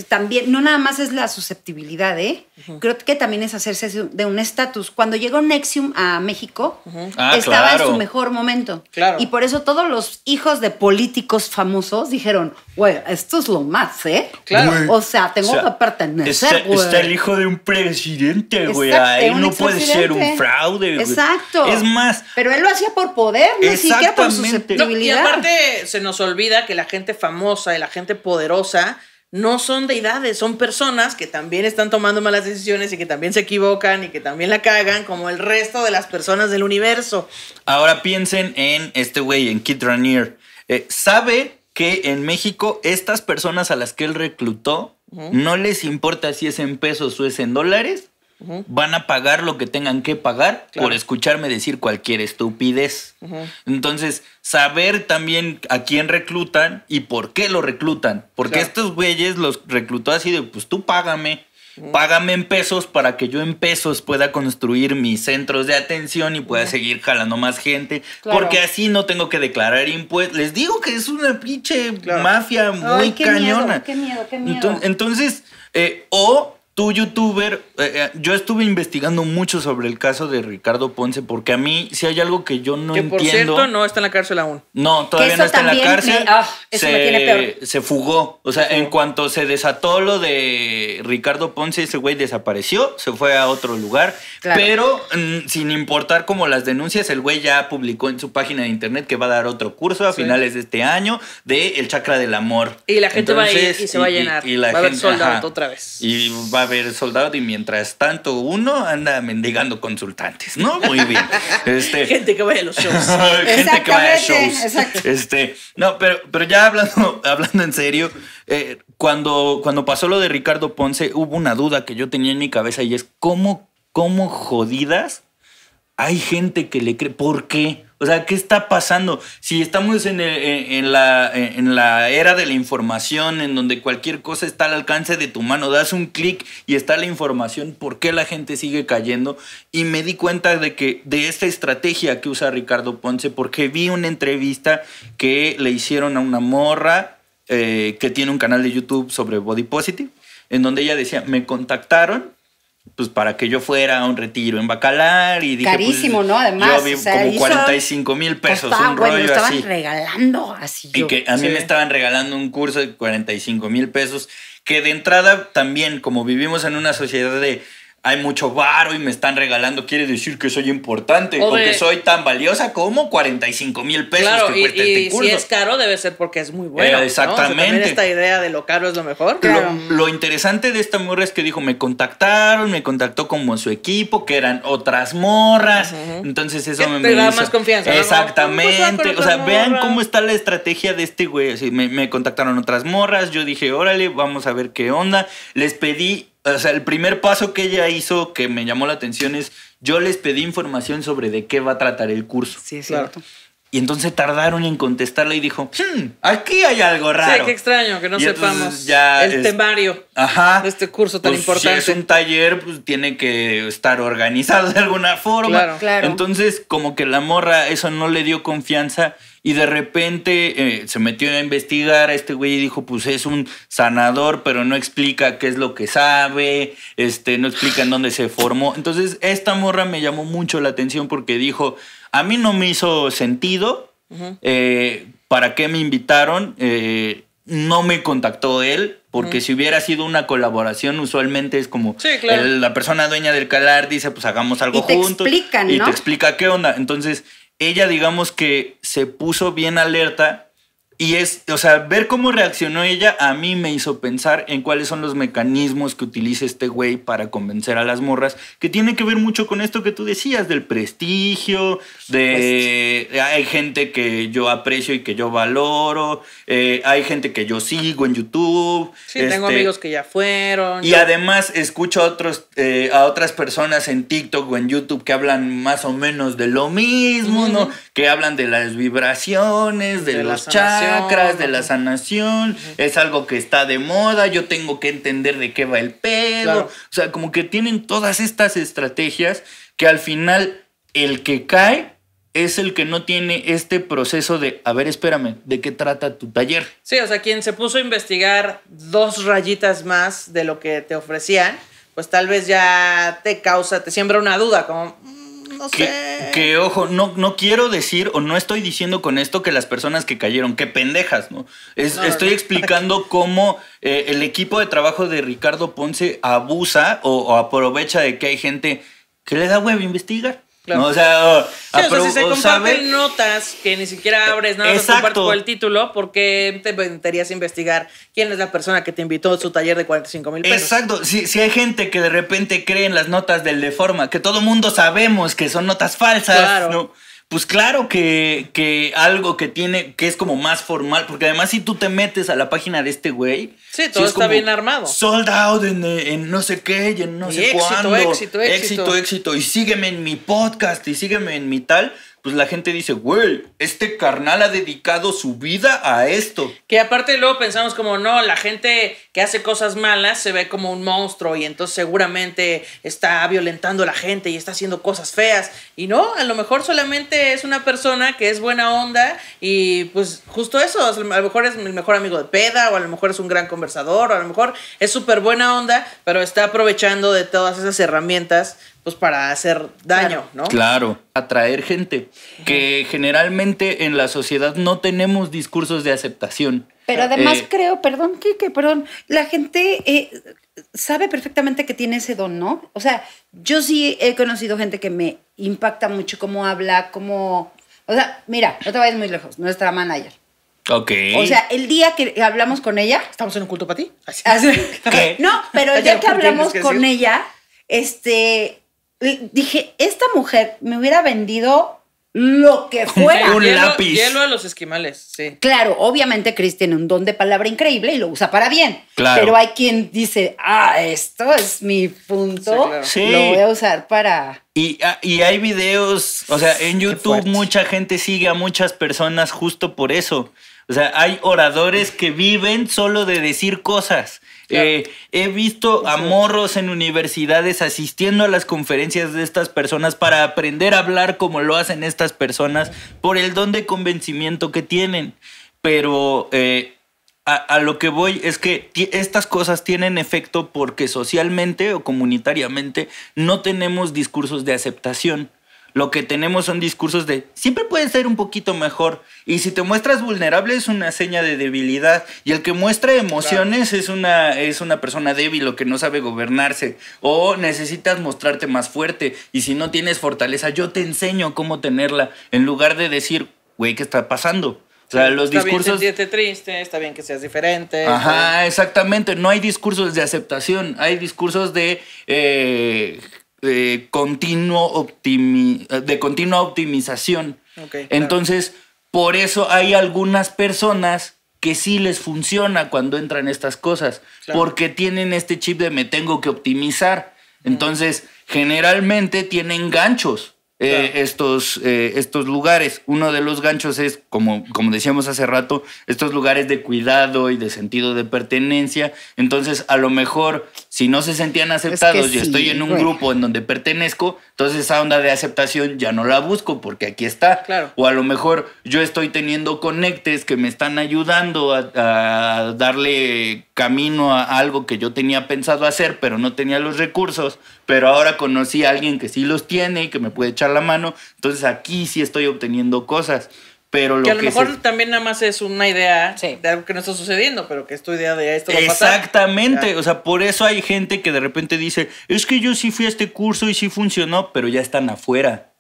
También, no nada más es la susceptibilidad, ¿eh? Uh-huh. Creo que también es hacerse de un estatus. Cuando llegó N X I V M a México, uh-huh. ah, estaba claro. en su mejor momento. Claro. Y por eso todos los hijos de políticos famosos dijeron, güey, esto es lo más, ¿eh? Claro. Wey. O sea, tengo o sea, que pertenecer, güey. Está, está el hijo de un presidente, güey. Ahí no puede ser un fraude, güey. Exacto. Es más... Pero él lo hacía por poder, ni siquiera por susceptibilidad. No, y aparte se nos olvida que la gente famosa y la gente poderosa... No son deidades, son personas que también están tomando malas decisiones y que también se equivocan y que también la cagan como el resto de las personas del universo. Ahora piensen en este güey, en Keith Raniere. Eh, sabe que en México estas personas a las que él reclutó uh-huh. no les importa si es en pesos o es en dólares, uh-huh. van a pagar lo que tengan que pagar claro. por escucharme decir cualquier estupidez. Uh-huh. Entonces... Saber también a quién reclutan y por qué lo reclutan. Porque claro. estos güeyes los reclutó así de, pues tú págame. Uh-huh. Págame en pesos para que yo en pesos pueda construir mis centros de atención y pueda uh-huh. seguir jalando más gente. Claro. Porque así no tengo que declarar impuestos. Les digo que es una pinche claro. mafia muy Ay, qué cañona. Miedo, qué miedo, qué miedo. Entonces, entonces eh, o tú youtuber, eh, yo estuve investigando mucho sobre el caso de Ricardo Ponce porque a mí si hay algo que yo no que entiendo... Que por cierto no está en la cárcel aún. No, todavía no está en la cárcel. Me, oh, eso se, me tiene peor. Se fugó. O sea, se en fugó. Cuanto se desató lo de Ricardo Ponce, ese güey desapareció, se fue a otro lugar. Claro. Pero mmm, sin importar como las denuncias, el güey ya publicó en su página de internet que va a dar otro curso a sí. finales de este año de El Chakra del Amor. Y la gente Entonces, va a ir y se va a llenar. Y, y la va a haber soldado ajá, otra vez. Y va ver soldado y mientras tanto uno anda mendigando consultantes, ¿no? Muy bien. Este, gente que vaya a los shows. Gente que vaya a shows. Exacto. Este, no, pero, pero ya hablando, hablando en serio, eh, cuando, cuando pasó lo de Ricardo Ponce, hubo una duda que yo tenía en mi cabeza y es ¿cómo, cómo jodidas hay gente que le cree? ¿Por qué? O sea, ¿qué está pasando? Si estamos en, el, en, en, la, en la era de la información, en donde cualquier cosa está al alcance de tu mano, das un clic y está la información, ¿por qué la gente sigue cayendo? Y me di cuenta de que de esta estrategia que usa Ricardo Ponce, porque vi una entrevista que le hicieron a una morra eh, que tiene un canal de YouTube sobre Body Positive, en donde ella decía, me contactaron, pues para que yo fuera a un retiro en Bacalar y dije, carísimo, pues, ¿no? Además, yo vi o sea, como cuarenta y cinco mil pesos, costaba, un rollo bueno, estaban así. Regalando así. Y yo. Que a sí. mí me estaban regalando un curso de cuarenta y cinco mil pesos, que de entrada también, como vivimos en una sociedad de hay mucho varo y me están regalando, quiere decir que soy importante o, o de... que soy tan valiosa como cuarenta y cinco mil pesos. Claro, que cuesta y, y este curso. Si es caro debe ser porque es muy bueno. Eh, exactamente. ¿No? O sea, también esta idea de lo caro es lo mejor. Claro. Lo, lo interesante de esta morra es que dijo, me contactaron, me contactó como su equipo, que eran otras morras. Uh-huh. Entonces eso me... Te da hizo... más confianza. Exactamente. ¿No? O sea, vean morra. Cómo está la estrategia de este güey. O sea, me, me contactaron otras morras, yo dije, órale, vamos a ver qué onda. Les pedí... O sea, el primer paso que ella hizo que me llamó la atención es yo les pedí información sobre de qué va a tratar el curso. Sí, es cierto. Claro. Y entonces tardaron en contestarla y dijo, hmm, aquí hay algo raro. Sí, qué extraño que no y sepamos ya el es... temario Ajá, de este curso tan pues importante. Si es un taller, pues tiene que estar organizado de alguna forma. Claro, claro. Entonces, como que la morra eso no le dio confianza. Y de repente eh, se metió a investigar a este güey y dijo, pues es un sanador, pero no explica qué es lo que sabe, este, no explica en dónde se formó. Entonces esta morra me llamó mucho la atención porque dijo, a mí no me hizo sentido, uh-huh. eh, ¿para qué me invitaron? Eh, no me contactó él. Porque mm. si hubiera sido una colaboración, usualmente es como sí, claro. el, la persona dueña del calar dice, pues hagamos algo y te juntos. Explican, y ¿no? te explica qué onda. Entonces, ella digamos que se puso bien alerta y es, o sea, ver cómo reaccionó ella a mí me hizo pensar en cuáles son los mecanismos que utiliza este güey para convencer a las morras, que tiene que ver mucho con esto que tú decías, del prestigio, de pues... hay gente que yo aprecio y que yo valoro, eh, hay gente que yo sigo en YouTube. Sí, este, tengo amigos que ya fueron. Y yo... además escucho a, otros, eh, a otras personas en TikTok o en YouTube que hablan más o menos de lo mismo, mm-hmm. ¿no? Que hablan de las vibraciones, de, de los chats. Chakras, de la sanación, uh-huh. es algo que está de moda, yo tengo que entender de qué va el pedo. Claro. O sea, como que tienen todas estas estrategias que al final el que cae es el que no tiene este proceso de, a ver, espérame, ¿de qué trata tu taller? Sí, o sea, quien se puso a investigar dos rayitas más de lo que te ofrecían, pues tal vez ya te causa, te siembra una duda, como... No sé. Que, que ojo, no, no quiero decir o no estoy diciendo con esto que las personas que cayeron, que pendejas, ¿no? Es, no estoy no, explicando no. cómo eh, el equipo de trabajo de Ricardo Ponce abusa o, o aprovecha de que hay gente que le da huevo investigar. Claro. ¿No? O sea, o, sí, o sea, si se comparten notas que ni siquiera abres nada, más comparto el título, porque te meterías a investigar quién es la persona que te invitó a su taller de cuarenta y cinco mil pesos. Exacto, si, si hay gente que de repente cree en las notas del Deforma, que todo mundo sabemos que son notas falsas, claro. ¿no? Pues claro que, que algo que tiene, que es como más formal, porque además si tú te metes a la página de este güey... Sí, todo sí es está bien armado. Sold out en, en no sé qué y en no y sé éxito, cuándo. Éxito, éxito, éxito. Éxito, y sígueme en mi podcast y sígueme en mi tal... Pues la gente dice, güey, este carnal ha dedicado su vida a esto. Que aparte luego pensamos como, no, la gente que hace cosas malas se ve como un monstruo y entonces seguramente está violentando a la gente y está haciendo cosas feas. Y no, a lo mejor solamente es una persona que es buena onda y pues justo eso. A lo mejor es el mejor amigo de peda o a lo mejor es un gran conversador o a lo mejor es súper buena onda, pero está aprovechando de todas esas herramientas pues para hacer daño, claro. ¿no? Claro, atraer gente, que generalmente en la sociedad no tenemos discursos de aceptación. Pero además eh, creo, perdón, Kike, perdón, la gente eh, sabe perfectamente que tiene ese don, ¿no? O sea, yo sí he conocido gente que me impacta mucho cómo habla, cómo... O sea, mira, no te vayas muy lejos, nuestra manager. Ok. O sea, el día que hablamos con ella... ¿Estamos en un culto para ti? ¿Qué? No, pero el día que hablamos con ella, este... Dije, esta mujer me hubiera vendido lo que fuera. Un hielo, lápiz. Hielo a los esquimales, sí. Claro, obviamente Chris tiene un don de palabra increíble y lo usa para bien. Claro. Pero hay quien dice, ah, esto es mi punto, sí, claro. sí. lo voy a usar para... Y, y hay videos, o sea, en YouTube mucha gente sigue a muchas personas justo por eso. O sea, hay oradores que viven solo de decir cosas. Claro. Eh, he visto a morros en universidades asistiendo a las conferencias de estas personas para aprender a hablar como lo hacen estas personas por el don de convencimiento que tienen. Pero eh, a, a lo que voy es que estas cosas tienen efecto porque socialmente o comunitariamente no tenemos discursos de aceptación. lo que tenemos son discursos de siempre puedes ser un poquito mejor, y si te muestras vulnerable es una seña de debilidad, y el que muestra emociones claro. es, una, es una persona débil o que no sabe gobernarse, o necesitas mostrarte más fuerte, y si no tienes fortaleza yo te enseño cómo tenerla, en lugar de decir, güey, ¿qué está pasando? O sea, los está discursos... bien sentirte triste, está bien que seas diferente. Ajá, ¿sí? Exactamente. No hay discursos de aceptación, hay discursos de, eh, de, continuo optimi... de continua optimización. Okay, entonces, claro. por eso hay algunas personas que sí les funciona cuando entran estas cosas, claro. porque tienen este chip de me tengo que optimizar. Entonces, generalmente tienen ganchos. Eh, claro. estos, eh, estos lugares. Uno de los ganchos es, como, como decíamos hace rato, estos lugares de cuidado y de sentido de pertenencia. Entonces, a lo mejor, si no se sentían aceptados, es que sí, y estoy en un bueno. grupo en donde pertenezco, entonces esa onda de aceptación ya no la busco porque aquí está. Claro. O a lo mejor yo estoy teniendo conectes que me están ayudando a, a darle camino a algo que yo tenía pensado hacer, pero no tenía los recursos, pero ahora conocí a alguien que sí los tiene y que me puede echar la mano, entonces aquí sí estoy obteniendo cosas, pero lo que... a lo que mejor se... también nada más es una idea sí. de algo que no está sucediendo, pero que es tu idea de esto va a pasar. Exactamente, o sea, por eso hay gente que de repente dice, es que yo sí fui a este curso y sí funcionó, pero ya están afuera.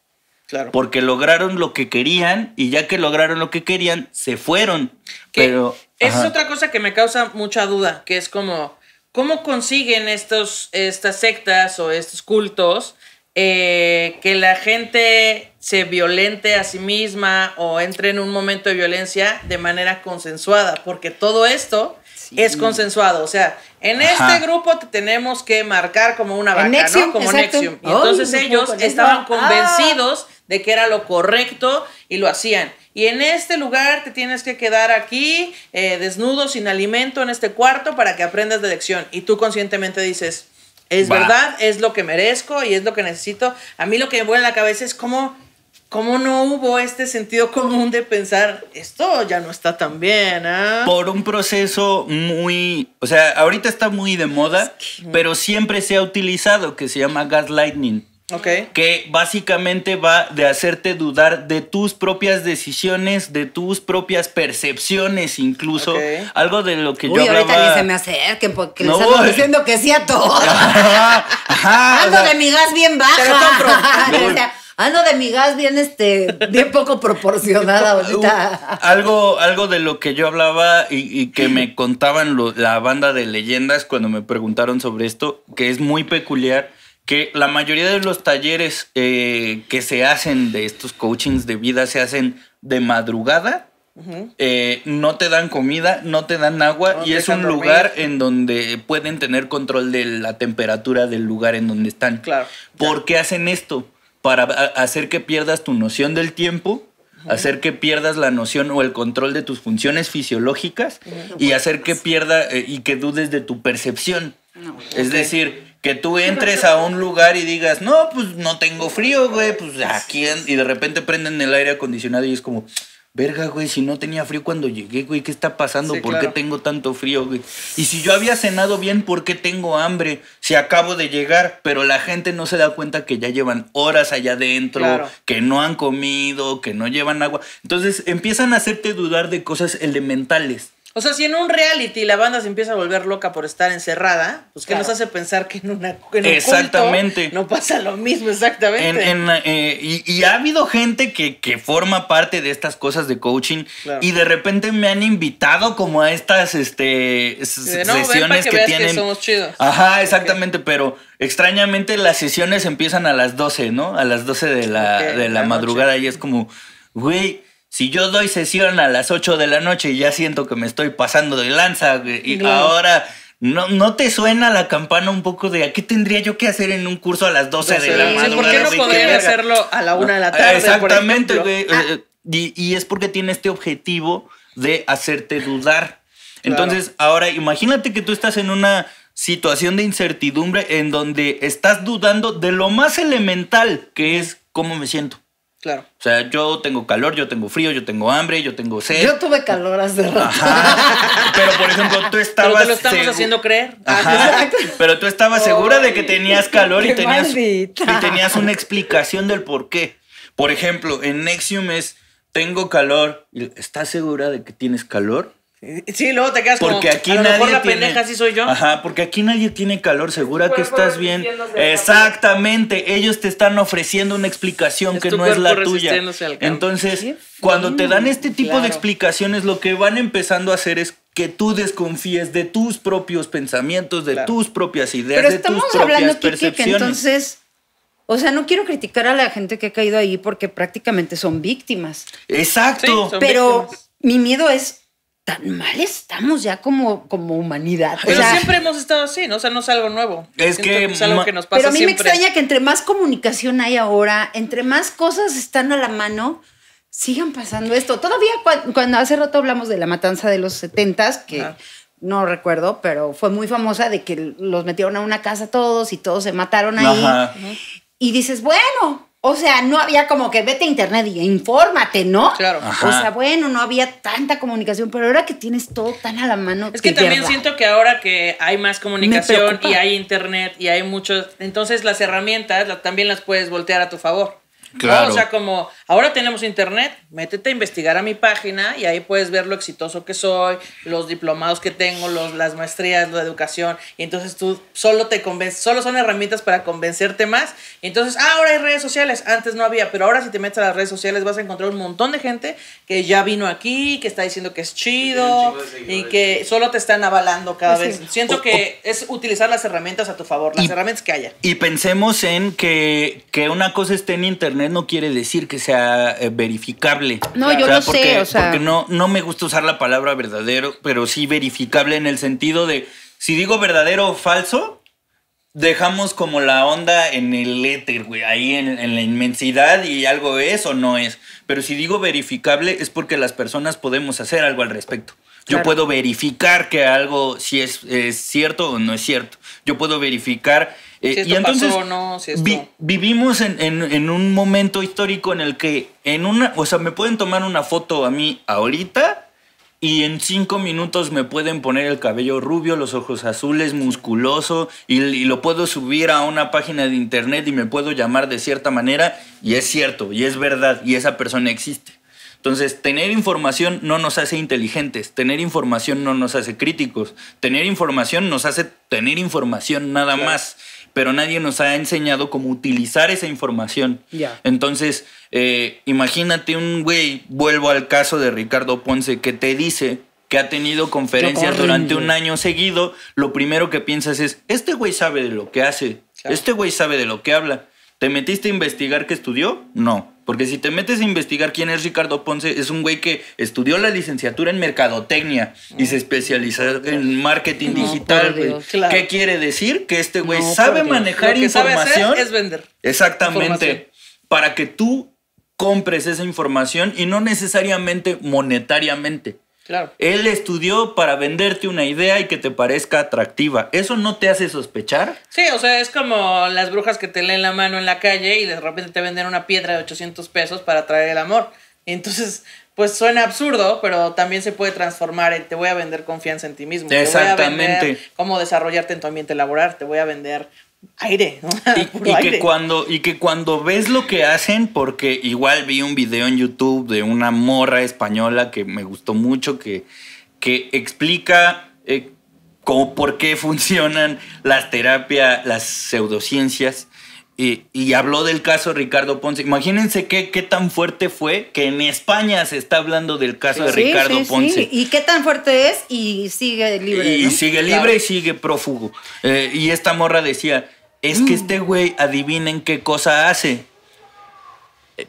Claro. Porque lograron lo que querían y ya que lograron lo que querían, se fueron. Que pero esa es otra cosa que me causa mucha duda, que es como, ¿cómo consiguen estos, estas sectas o estos cultos Eh, que la gente se violente a sí misma o entre en un momento de violencia de manera consensuada? Porque todo esto sí. es consensuado. O sea, en Ajá. este grupo te tenemos que marcar como una vaca, Nexium, ¿no? Como Nexium. Y entonces Ay, ellos no estaban convencidos ah. de que era lo correcto y lo hacían. Y en este lugar te tienes que quedar aquí eh, desnudo, sin alimento, en este cuarto para que aprendas de lección. Y tú conscientemente dices... Es bah. verdad, es lo que merezco y es lo que necesito. A mí lo que me vuelve en la cabeza es cómo, cómo no hubo este sentido común de pensar, esto ya no está tan bien. ¿eh? Por un proceso muy... O sea, ahorita está muy de moda, es que... pero siempre se ha utilizado, que se llama gaslighting. Okay. Que básicamente va de hacerte dudar de tus propias decisiones, de tus propias percepciones, incluso okay. algo de lo que Uy, yo hablaba. Ahorita ni se me acerquen porque no, les ando diciendo que sí a todo. Ajá, ajá, ando o sea, de mi gas bien baja. Te lo compro. Ando de mi gas bien, este, bien poco proporcionada ahorita. Uh, algo, algo de lo que yo hablaba y, y que me contaban lo, la banda de leyendas cuando me preguntaron sobre esto, que es muy peculiar. Que la mayoría de los talleres eh, que se hacen de estos coachings de vida se hacen de madrugada, uh-huh. eh, no te dan comida, no te dan agua no, y es un dormir. lugar en donde pueden tener control de la temperatura del lugar en donde están. Claro. ¿Por qué hacen esto? Para hacer que pierdas tu noción del tiempo, uh-huh. hacer que pierdas la noción o el control de tus funciones fisiológicas uh-huh. y hacer que pierda eh, y que dudes de tu percepción. No, es okay. decir... Que tú entres a un lugar y digas, no, pues no tengo frío, güey, pues aquí... Y de repente prenden el aire acondicionado y es como, verga, güey, si no tenía frío cuando llegué, güey, ¿qué está pasando? Sí, ¿Por claro. qué tengo tanto frío, güey? Y si yo había cenado bien, ¿por qué tengo hambre? Si acabo de llegar, pero la gente no se da cuenta que ya llevan horas allá adentro, claro. que no han comido, que no llevan agua. Entonces empiezan a hacerte dudar de cosas elementales. O sea, si en un reality la banda se empieza a volver loca por estar encerrada, pues que claro. nos hace pensar que en, una, en un exactamente. culto no pasa lo mismo, exactamente. En, en, eh, y, y ha habido gente que, que forma parte de estas cosas de coaching claro. y de repente me han invitado como a estas este, de no, sesiones ven para que, que veas tienen. Que somos chidos. Ajá, exactamente, okay. pero extrañamente las sesiones empiezan a las doce, ¿no? A las doce de la, okay, de la, la madrugada noche. Y es como, güey. Si yo doy sesión a las ocho de la noche y ya siento que me estoy pasando de lanza, y no. ahora no, ¿no te suena la campana un poco de qué tendría yo que hacer en un curso a las doce sí, de la madrugada? ¿Por qué no podría hacerlo a la una de la tarde? Exactamente, güey. Ah. Y, y es porque tiene este objetivo de hacerte dudar. Entonces, claro. ahora imagínate que tú estás en una situación de incertidumbre en donde estás dudando de lo más elemental, que es cómo me siento. Claro. O sea, yo tengo calor, yo tengo frío, yo tengo hambre, yo tengo sed. Yo tuve calor hace rato. Ajá. Pero, por ejemplo, tú estabas... Pero te lo estamos segu... haciendo creer. Ajá. Pero tú estabas segura Ay, de que tenías calor y tenías, y tenías una explicación del por qué. Por ejemplo, en Nexium es tengo calor. ¿Estás segura de que tienes calor? Sí, luego te quedas porque como, aquí a lo nadie mejor la tiene... pendeja sí soy yo. Ajá, porque aquí nadie tiene calor, segura que estás bien. Exactamente, ellos te están ofreciendo una explicación es que no es la tuya. Entonces, cuando te dan este tipo claro. de explicaciones, lo que van empezando a hacer es que tú desconfíes de tus propios pensamientos, de claro. tus propias ideas, pero de tus propias hablando, percepciones. Kike, que entonces... O sea, no quiero criticar a la gente que ha caído ahí porque prácticamente son víctimas. Exacto. Sí, son pero víctimas. Mi miedo es... Tan mal estamos ya como, como humanidad. Pero o sea, siempre hemos estado así, ¿no? O sea, no es algo nuevo. Es que, que es algo que nos pasa. Pero a mí siempre. Me extraña que entre más comunicación hay ahora, entre más cosas están a la mano, sigan pasando esto. Todavía cu cuando hace rato hablamos de la matanza de los setentas, que ah. no recuerdo, pero fue muy famosa, de que los metieron a una casa todos y todos se mataron ahí. Ajá. Y dices, bueno... O sea, no había como que vete a internet y infórmate, ¿no? Claro. Ajá. O sea, bueno, no había tanta comunicación, pero ahora que tienes todo tan a la mano. Es que también verdad. Siento que ahora que hay más comunicación y hay internet y hay muchos, entonces las herramientas la, también las puedes voltear a tu favor. Claro. ¿No? O sea, como ahora tenemos internet, métete a investigar a mi página y ahí puedes ver lo exitoso que soy, los diplomados que tengo, los, las maestrías, la educación. Y entonces tú solo te convences, solo son herramientas para convencerte más. Y entonces, ah, ahora hay redes sociales. Antes no había, pero ahora si te metes a las redes sociales vas a encontrar un montón de gente que ya vino aquí, que está diciendo que es chido y que solo te están avalando cada sí. vez. Siento o, que o, es utilizar las herramientas a tu favor, las y, herramientas que haya. Y pensemos en que, que una cosa esté en internet no quiere decir que sea verificable. No, yo o sea, lo porque, sé, o sea... Porque no, no me gusta usar la palabra verdadero, pero sí verificable en el sentido de si digo verdadero o falso, dejamos como la onda en el éter, güey, ahí en, en la inmensidad y algo es o no es. Pero si digo verificable es porque las personas podemos hacer algo al respecto. Yo claro. puedo verificar que algo si es, es cierto o no es cierto. Yo puedo verificar... Eh, si esto y entonces pasó o no, si esto... vi, vivimos en, en, en un momento histórico en el que en una, o sea, me pueden tomar una foto a mí ahorita y en cinco minutos me pueden poner el cabello rubio, los ojos azules, musculoso y, y lo puedo subir a una página de internet y me puedo llamar de cierta manera y es cierto y es verdad y esa persona existe. Entonces, tener información no nos hace inteligentes, tener información no nos hace críticos, tener información nos hace tener información nada claro. más. Pero nadie nos ha enseñado cómo utilizar esa información. Yeah. Entonces, eh, imagínate un güey, vuelvo al caso de Ricardo Ponce, que te dice que ha tenido conferencias durante un año seguido, lo primero que piensas es, este güey sabe de lo que hace, claro. este güey sabe de lo que habla. ¿Te metiste a investigar qué estudió? No. Porque si te metes a investigar quién es Ricardo Ponce, es un güey que estudió la licenciatura en mercadotecnia no. y se especializó en marketing no, digital. Dios, claro. ¿Qué quiere decir? Que este güey no, sabe manejar Lo que información. Sabe hacer es vender. Exactamente. Información. Para que tú compres esa información y no necesariamente monetariamente. Claro. Él estudió para venderte una idea y que te parezca atractiva. ¿Eso no te hace sospechar? Sí, o sea, es como las brujas que te leen la mano en la calle y de repente te venden una piedra de ochocientos pesos para atraer el amor. Entonces, pues suena absurdo, pero también se puede transformar en te voy a vender confianza en ti mismo. Exactamente. Te voy a vender cómo desarrollarte en tu ambiente laboral. Te voy a vender aire, ¿no? Y, y, aire. Que cuando, y que cuando ves lo que hacen, porque igual vi un video en YouTube de una morra española que me gustó mucho, que, que explica eh, cómo, por qué funcionan las terapias, las pseudociencias, y, y habló del caso Ricardo Ponce. Imagínense qué, qué tan fuerte fue que en España se está hablando del caso sí, de Ricardo sí, Ponce. Sí. Y qué tan fuerte es y sigue libre. Y, ¿no? sigue libre claro. y sigue prófugo. Eh, y esta morra decía... Es que este güey, adivinen qué cosa hace.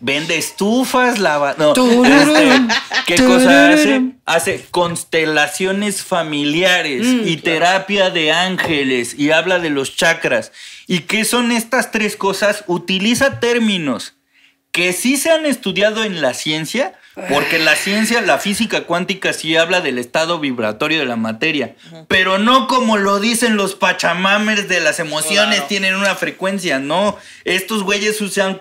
Vende estufas, lava... No, este, ¿qué cosa hace? Hace constelaciones familiares mm, y terapia de ángeles y habla de los chakras. ¿Y qué son estas tres cosas? Utiliza términos que sí se han estudiado en la ciencia, Porque la ciencia, la física cuántica sí habla del estado vibratorio de la materia, uh-huh. pero no como lo dicen los pachamames de las emociones, claro. tienen una frecuencia, no. Estos güeyes usan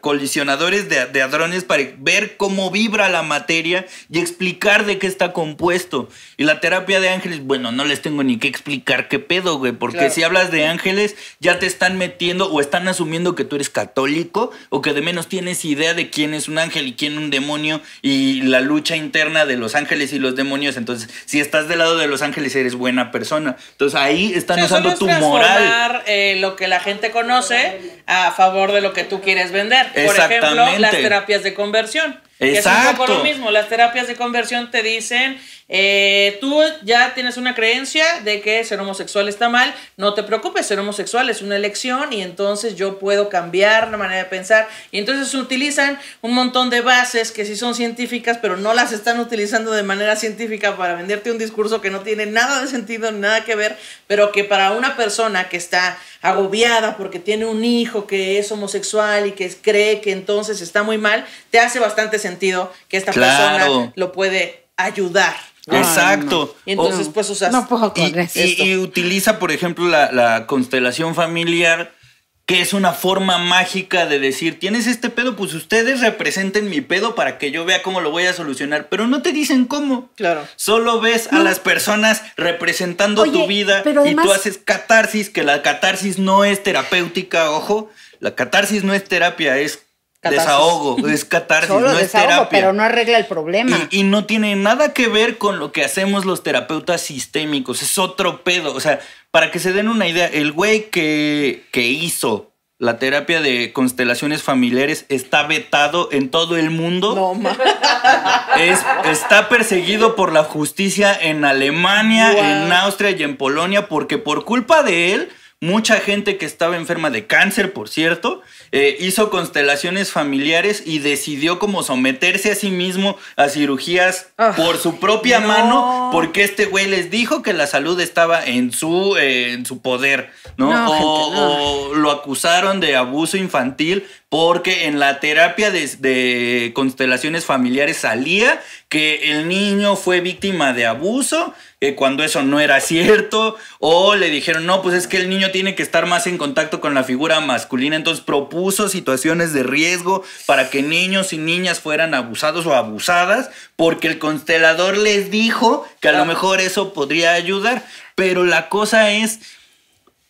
colisionadores de, de hadrones para ver cómo vibra la materia y explicar de qué está compuesto. Y la terapia de ángeles, bueno, no les tengo ni que explicar qué pedo, güey, porque claro. si hablas de ángeles ya te están metiendo o están asumiendo que tú eres católico o que de menos tienes idea de quién es un ángel y quién un demonio. Y la lucha interna de los ángeles y los demonios. Entonces, si estás del lado de los ángeles, eres buena persona. Entonces, ahí están o sea, usando tu moral. Eh, lo que la gente conoce a favor de lo que tú quieres vender. Por ejemplo, las terapias de conversión. Exacto. Es un poco lo mismo. Las terapias de conversión te dicen, eh, tú ya tienes una creencia de que ser homosexual está mal, no te preocupes, ser homosexual es una elección y entonces yo puedo cambiar la manera de pensar. Y entonces utilizan un montón de bases que sí son científicas, pero no las están utilizando de manera científica para venderte un discurso que no tiene nada de sentido, nada que ver, pero que para una persona que está agobiada porque tiene un hijo que es homosexual y que cree que entonces está muy mal, te hace bastante sentido. Sentido que esta claro. persona lo puede ayudar. ¿No? Exacto. Y entonces o, pues usas. No puedo con y, esto. Y, y utiliza, por ejemplo, la, la constelación familiar, que es una forma mágica de decir, tienes este pedo, pues ustedes representen mi pedo para que yo vea cómo lo voy a solucionar. Pero no te dicen cómo. Claro. Solo ves no. a las personas representando Oye, tu vida pero además... y tú haces catarsis, que la catarsis no es terapéutica, ojo. La catarsis no es terapia, es Catarsis. Desahogo, es catarsis, Solo no desahogo, es terapia. Pero no arregla el problema. Y, y no tiene nada que ver con lo que hacemos los terapeutas sistémicos. Es otro pedo. O sea, para que se den una idea, el güey que, que hizo la terapia de constelaciones familiares está vetado en todo el mundo. No, ma. Es, está perseguido por la justicia en Alemania, wow. en Austria y en Polonia, porque por culpa de él, mucha gente que estaba enferma de cáncer, por cierto, eh, hizo constelaciones familiares y decidió como someterse a sí mismo a cirugías oh, por su propia no. mano, porque este güey les dijo que la salud estaba en su, eh, en su poder, ¿no? no, o, gente, no. o lo acusaron de abuso infantil porque en la terapia de, de constelaciones familiares salía que el niño fue víctima de abuso, eh, cuando eso no era cierto, o le dijeron, no, pues es que el niño tiene que estar más en contacto con la figura masculina, entonces propuso situaciones de riesgo para que niños y niñas fueran abusados o abusadas, porque el constelador les dijo que a lo mejor eso podría ayudar, pero la cosa es,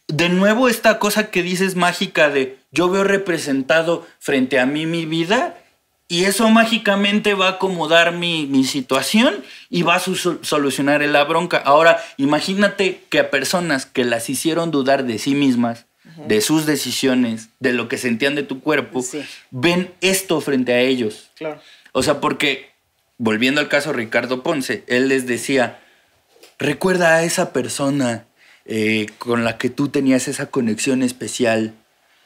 de nuevo, esta cosa que dices mágica de yo veo representado frente a mí mi vida, y eso mágicamente va a acomodar mi, mi situación y va a solucionar la bronca. Ahora, imagínate que a personas que las hicieron dudar de sí mismas, uh-huh. de sus decisiones, de lo que sentían de tu cuerpo, sí. ven esto frente a ellos. Claro. O sea, porque, volviendo al caso Ricardo Ponce, él les decía, recuerda a esa persona eh, con la que tú tenías esa conexión especial,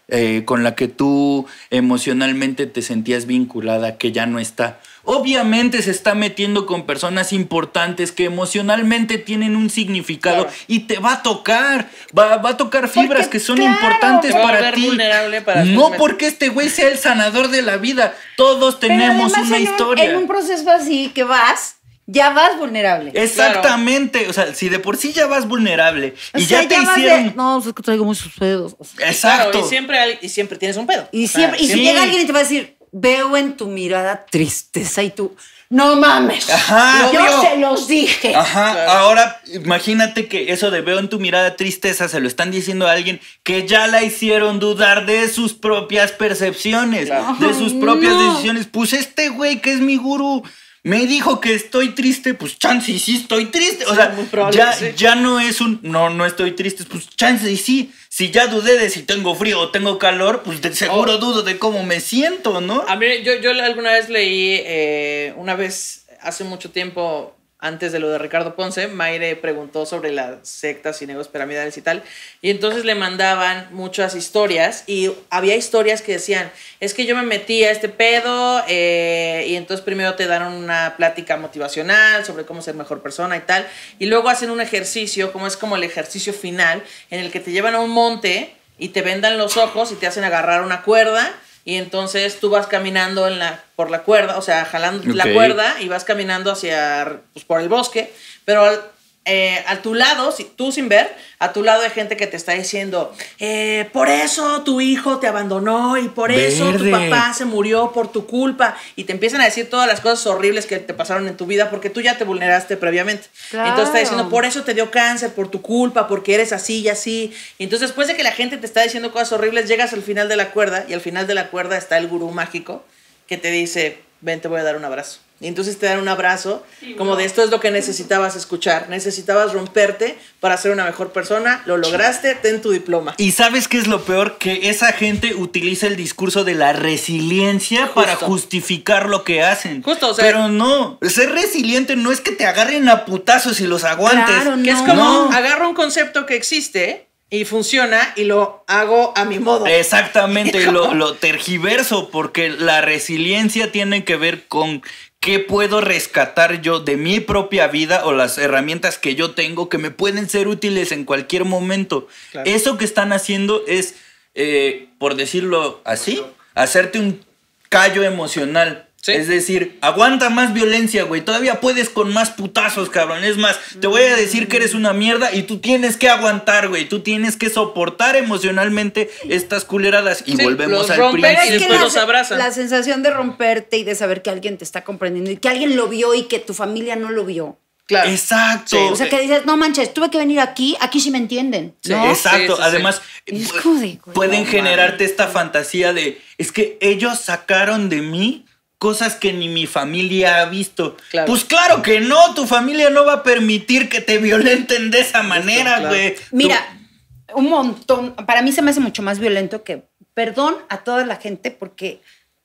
Eh, con la que tú emocionalmente te sentías vinculada, que ya no está. Obviamente se está metiendo con personas importantes que emocionalmente tienen un significado claro. y te va a tocar, va, va a tocar fibras porque, que son claro, importantes para ti. Para no porque este güey sea el sanador de la vida, todos tenemos una en historia. Un, en un proceso así que vas... Ya vas vulnerable. Exactamente. Claro. O sea, si de por sí ya vas vulnerable o y sea, ya te ya hicieron. De... No, es que traigo muchos pedos. O sea, exacto. Claro, y, siempre hay... y siempre tienes un pedo. Y, siempre... ah, y sí. si llega alguien y te va a decir, veo en tu mirada tristeza y tú, no mames. Ajá, yo obvio. Se los dije. Ajá. Claro. Ahora, imagínate que eso de veo en tu mirada tristeza se lo están diciendo a alguien que ya la hicieron dudar de sus propias percepciones, claro. de sus propias no. decisiones. Pues este güey que es mi gurú me dijo que estoy triste, pues chance y sí estoy triste. O sea, probable, ya, sí. ya no es un no, no estoy triste, pues chance y sí. Si ya dudé de si tengo frío o tengo calor, pues de seguro oh. dudo de cómo me siento, ¿no? A mí, yo, yo alguna vez leí, eh, una vez hace mucho tiempo, antes de lo de Ricardo Ponce, Mayre preguntó sobre las sectas y negros piramidales y tal, y entonces le mandaban muchas historias, y había historias que decían, es que yo me metí a este pedo, eh, y entonces primero te dan una plática motivacional sobre cómo ser mejor persona y tal, y luego hacen un ejercicio, como es como el ejercicio final, en el que te llevan a un monte, y te vendan los ojos, y te hacen agarrar una cuerda, Y entonces tú vas caminando en la, por la cuerda, o sea, jalando okay. la cuerda y vas caminando hacia, pues, por el bosque. Pero al, eh, a tu lado, si, tú sin ver, a tu lado hay gente que te está diciendo, eh, por eso tu hijo te abandonó y por Verde. eso tu papá se murió por tu culpa. Y te empiezan a decir todas las cosas horribles que te pasaron en tu vida porque tú ya te vulneraste previamente. Claro. Entonces está diciendo, por eso te dio cáncer, por tu culpa, porque eres así y así. Y entonces después de que la gente te está diciendo cosas horribles, llegas al final de la cuerda y al final de la cuerda está el gurú mágico que te dice, ven, te voy a dar un abrazo. Y entonces te dan un abrazo, sí, como wow. de esto es lo que necesitabas escuchar. Necesitabas romperte para ser una mejor persona. Lo lograste, ten tu diploma. ¿Y sabes qué es lo peor? Que esa gente utiliza el discurso de la resiliencia Justo. para justificar lo que hacen. Justo, o sea, pero no, ser resiliente no es que te agarren a putazos y los aguantes. Claro, no. Que es como, no. agarro un concepto que existe y funciona y lo hago a mi modo. Exactamente, lo, lo tergiverso, porque la resiliencia tiene que ver con qué puedo rescatar yo de mi propia vida o las herramientas que yo tengo que me pueden ser útiles en cualquier momento. Claro. Eso que están haciendo es, eh, por decirlo así, hacerte un callo emocional. ¿Sí? Es decir, aguanta más violencia, güey. Todavía puedes con más putazos, cabrón. Es más, te voy a decir que eres una mierda y tú tienes que aguantar, güey. Tú tienes que soportar emocionalmente estas culeradas. Y sí, volvemos al principio. Y después la, los abrazan. La sensación de romperte y de saber que alguien te está comprendiendo y que alguien lo vio y que tu familia no lo vio. Claro. Exacto. Sí, o sea, que dices, no manches, tuve que venir aquí, aquí sí me entienden. Sí, ¿no? Exacto. Sí, sí, además, sí. Pueden, pueden generarte esta fantasía de, es que ellos sacaron de mí cosas que ni mi familia ha visto. Claro. Pues claro que no, tu familia no va a permitir que te violenten de esa manera, güey. Claro. Mira, tú... un montón, para mí se me hace mucho más violento que, perdón a toda la gente, porque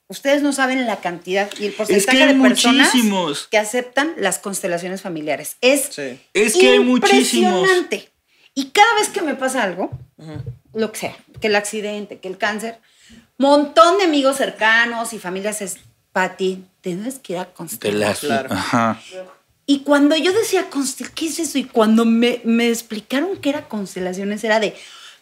ustedes no saben la cantidad y el porcentaje es que de personas muchísimos. que aceptan las constelaciones familiares. Es, sí. es que impresionante. Hay y cada vez que me pasa algo, uh-huh. lo que sea, que el accidente, que el cáncer, montón de amigos cercanos y familias es, Paty, tienes que ir a constelar. Claro. Ajá. Y cuando yo decía constelar, ¿qué es eso? Y cuando me, me explicaron que era constelaciones, era de,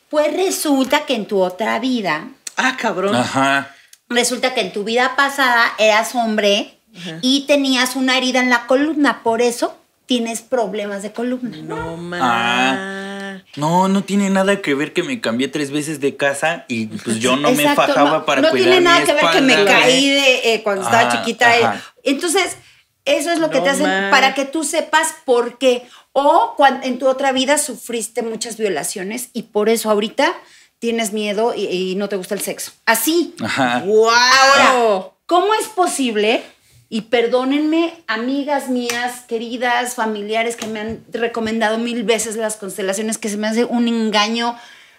pues resulta que en tu otra vida. Ah, cabrón. Ajá. Resulta que en tu vida pasada eras hombre Ajá. y tenías una herida en la columna. Por eso tienes problemas de columna. No, man. Ah. No, no tiene nada que ver que me cambié tres veces de casa y pues yo no Exacto, me fajaba no, para no cuidar mi espalda. No tiene nada que ver que me caí de, eh, cuando estaba ah, chiquita. Eh. Entonces, eso es lo que no te hacen man. para que tú sepas por qué. O cuando, en tu otra vida sufriste muchas violaciones y por eso ahorita tienes miedo y, y no te gusta el sexo. Así. Ajá. Wow. Ahora, ¿cómo es posible? Y perdónenme, amigas mías, queridas, familiares que me han recomendado mil veces las constelaciones, que se me hace un engaño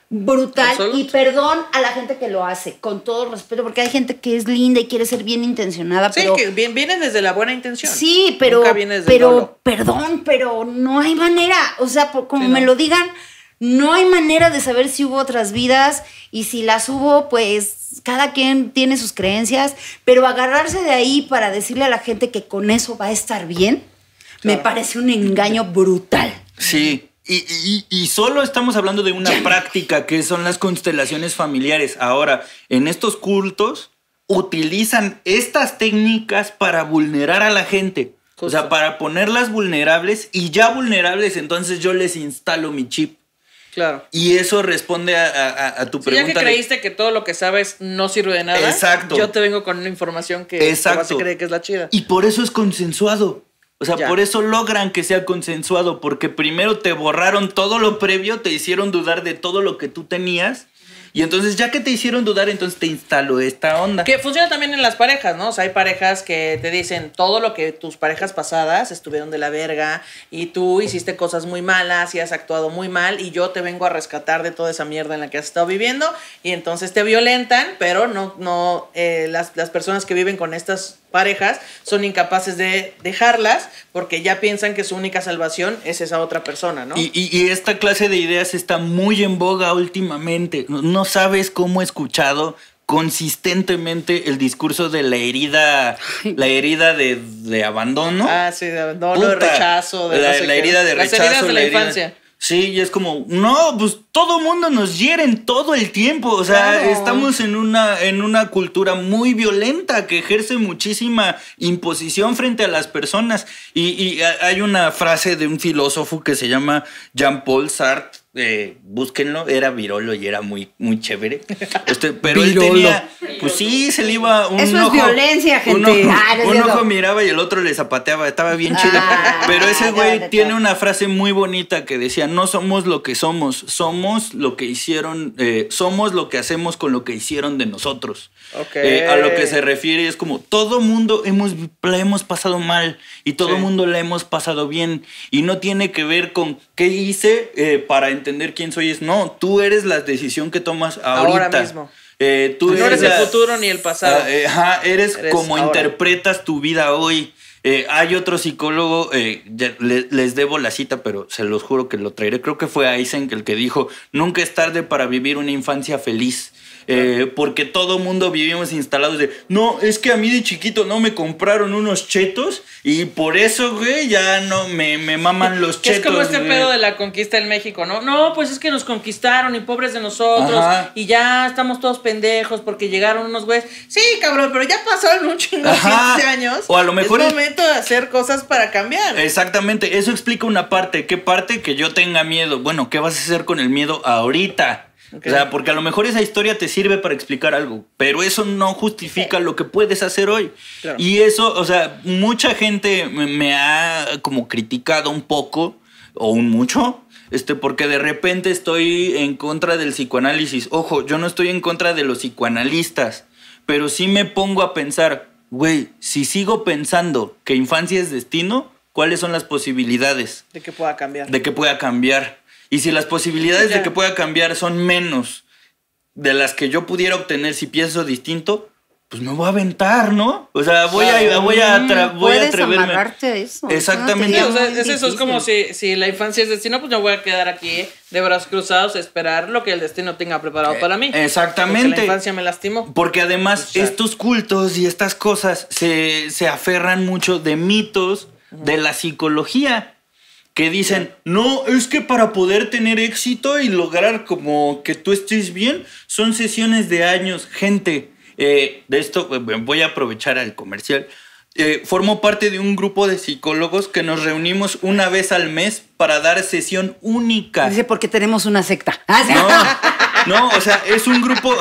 brutal. Absoluto. Y perdón a la gente que lo hace, con todo respeto, porque hay gente que es linda y quiere ser bien intencionada. Sí, pero, que bien, viene desde la buena intención. Sí, pero, Nunca viene desde pero el dolor. Perdón, pero no hay manera. O sea, por, como sí, me no. lo digan, no hay manera de saber si hubo otras vidas y si las hubo, pues... Cada quien tiene sus creencias, pero agarrarse de ahí para decirle a la gente que con eso va a estar bien, claro. me parece un engaño brutal. Sí, y, y, y solo estamos hablando de una ya. práctica que son las constelaciones familiares. Ahora, en estos cultos utilizan estas técnicas para vulnerar a la gente. Justo. O sea, para ponerlas vulnerables y ya vulnerables, entonces yo les instalo mi chip. Claro. Y eso responde a, a, a tu sí, pregunta. Ya que creíste de... que todo lo que sabes no sirve de nada. Exacto. Yo te vengo con una información que Exacto. vas a creer que es la chida. Y por eso es consensuado. O sea, ya. por eso logran que sea consensuado. Porque primero te borraron todo lo previo, te hicieron dudar de todo lo que tú tenías. Y entonces ya que te hicieron dudar, entonces te instaló esta onda. Que funciona también en las parejas, ¿no? O sea, hay parejas que te dicen todo lo que tus parejas pasadas estuvieron de la verga y tú hiciste cosas muy malas y has actuado muy mal y yo te vengo a rescatar de toda esa mierda en la que has estado viviendo y entonces te violentan, pero no, no eh, las, las personas que viven con estas parejas son incapaces de dejarlas porque ya piensan que su única salvación es esa otra persona, ¿no? Y, y, y esta clase de ideas está muy en boga últimamente. No, no sabes cómo he escuchado consistentemente el discurso de la herida, la herida de, de abandono. Ah, sí, de abandono, Puta, de rechazo. De la, no sé la herida de rechazo. Las heridas de la, la infancia. Sí, y es como, no, pues todo mundo nos hieren todo el tiempo. O sea, claro. estamos en una, en una cultura muy violenta que ejerce muchísima imposición frente a las personas. Y, y hay una frase de un filósofo que se llama Jean-Paul Sartre. Eh, búsquenlo, era virolo y era muy, muy chévere. Este, pero virolo. Él tenía, pues sí, se le iba un Eso ojo, es violencia, gente. Uno, ah, un ojo miraba y el otro le zapateaba, estaba bien chido. Ah, pero ese güey no, no, tiene no. una frase muy bonita que decía: no somos lo que somos, somos lo que hicieron, eh, somos lo que hacemos con lo que hicieron de nosotros. Okay. Eh, a lo que se refiere es como todo mundo hemos, la hemos pasado mal y todo sí. mundo la hemos pasado bien y no tiene que ver con qué hice eh, para entrar entender quién soy. Es no, tú eres la decisión que tomas ahorita. Ahora mismo. Eh, tú no eres, eres el futuro ni el pasado. Eh, ajá, eres, eres como ahora. Interpretas tu vida hoy. Eh, hay otro psicólogo, eh, le, les debo la cita, pero se los juro que lo traeré. Creo que fue Eysenck el que dijo, nunca es tarde para vivir una infancia feliz. Eh, porque todo mundo vivimos instalados de no, es que a mí de chiquito no me compraron unos chetos y por eso, güey, ya no me, me maman los chetos. Es como este güey. Pedo de la conquista en México, ¿no? No, pues es que nos conquistaron y pobres de nosotros. Ajá. Y ya estamos todos pendejos porque llegaron unos güeyes. Sí, cabrón, pero ya pasaron un chingo de años. O a lo mejor es momento de hacer cosas para cambiar. Exactamente, eso explica una parte. ¿Qué parte? Que yo tenga miedo. Bueno, ¿qué vas a hacer con el miedo ahorita? Okay. O sea, porque a lo mejor esa historia te sirve para explicar algo, pero eso no justifica lo que puedes hacer hoy. Claro. Y eso, o sea, mucha gente me, me ha como criticado un poco o un mucho, este, porque de repente estoy en contra del psicoanálisis. Ojo, yo no estoy en contra de los psicoanalistas, pero sí me pongo a pensar, güey, si sigo pensando que infancia es destino, ¿cuáles son las posibilidades? De que pueda cambiar. De que pueda cambiar. Y si las posibilidades ya. de que pueda cambiar son menos de las que yo pudiera obtener si pienso distinto, pues me voy a aventar, ¿no? O sea, voy a, voy a, atra voy a atreverme. Amarrarte a eso. Exactamente. No, o sea, es eso es como si, si la infancia es destino, pues me voy a quedar aquí de brazos cruzados a esperar lo que el destino tenga preparado eh, para mí. Exactamente. Porque la infancia me lastimó. Porque además o sea. estos cultos y estas cosas se, se aferran mucho de mitos uh-huh. de la psicología. Que dicen, bien. no, es que para poder tener éxito y lograr como que tú estés bien, son sesiones de años. Gente, eh, de esto voy a aprovechar al comercial. Eh, formo parte de un grupo de psicólogos que nos reunimos una vez al mes para dar sesión única. Dice, porque tenemos una secta. No, no, o sea, es un grupo...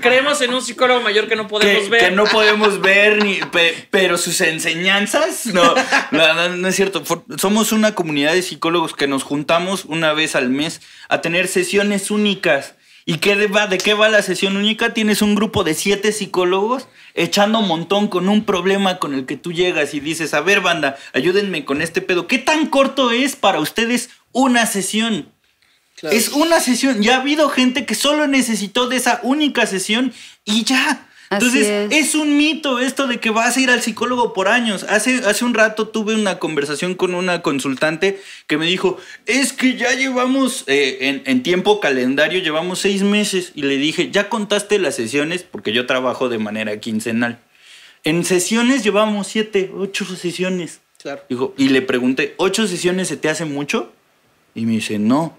Creemos en un psicólogo mayor que no podemos que, ver. Que no podemos ver, ni, pe, pero sus enseñanzas... No, no, no es cierto. Somos una comunidad de psicólogos que nos juntamos una vez al mes a tener sesiones únicas. ¿Y qué de, va, de qué va la sesión única? Tienes un grupo de siete psicólogos echando montón con un problema con el que tú llegas y dices, a ver, banda, ayúdenme con este pedo. ¿Qué tan corto es para ustedes una sesión? Claro. Es una sesión. Ya ha habido gente que solo necesitó de esa única sesión y ya. Entonces, es. es un mito esto de que vas a ir al psicólogo por años. Hace, hace un rato tuve una conversación con una consultante que me dijo, es que ya llevamos, eh, en, en tiempo calendario, llevamos seis meses. Y le dije, ¿ya contaste las sesiones? Porque yo trabajo de manera quincenal. En sesiones llevamos siete, ocho sesiones. Claro. Dijo, y le pregunté, ¿ocho sesiones se te hace mucho? Y me dice, no.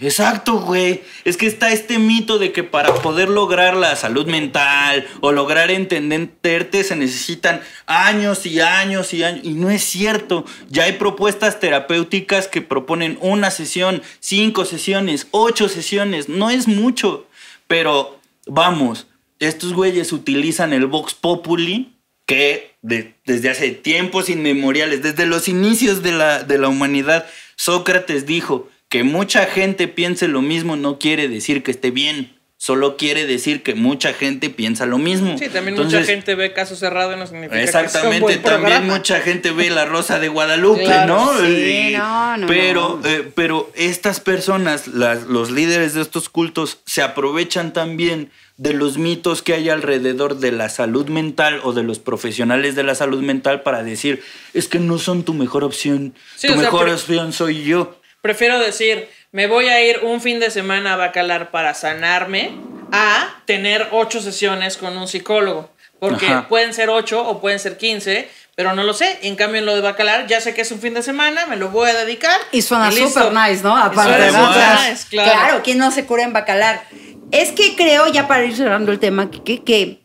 Exacto, güey. Es que está este mito de que para poder lograr la salud mental o lograr entenderte se necesitan años y años y años. Y no es cierto. Ya hay propuestas terapéuticas que proponen una sesión, cinco sesiones, ocho sesiones. No es mucho. Pero vamos, estos güeyes utilizan el Vox Populi que de, desde hace tiempos inmemoriales, desde los inicios de la, de la humanidad, Sócrates dijo... Que mucha gente piense lo mismo no quiere decir que esté bien. Solo quiere decir que mucha gente piensa lo mismo. Sí, también Entonces, mucha gente ve Caso Cerrado y no significa exactamente, que es un buen programa. También mucha gente ve La Rosa de Guadalupe, claro, ¿no? Sí, y, no, no. Pero, no. Eh, pero estas personas, las, los líderes de estos cultos, se aprovechan también de los mitos que hay alrededor de la salud mental o de los profesionales de la salud mental para decir, es que no son tu mejor opción. Sí, tu mejor sea, opción soy yo. Prefiero decir, me voy a ir un fin de semana a Bacalar para sanarme a tener ocho sesiones con un psicólogo. Porque Ajá. pueden ser ocho o pueden ser quince, Pero no lo sé. En cambio, en lo de Bacalar, ya sé que es un fin de semana, me lo voy a dedicar. Y suena súper nice, ¿no? Aparte, ¿no? Nice, claro. Claro, ¿quién no se cura en Bacalar? Es que creo, ya para ir cerrando el tema, que, que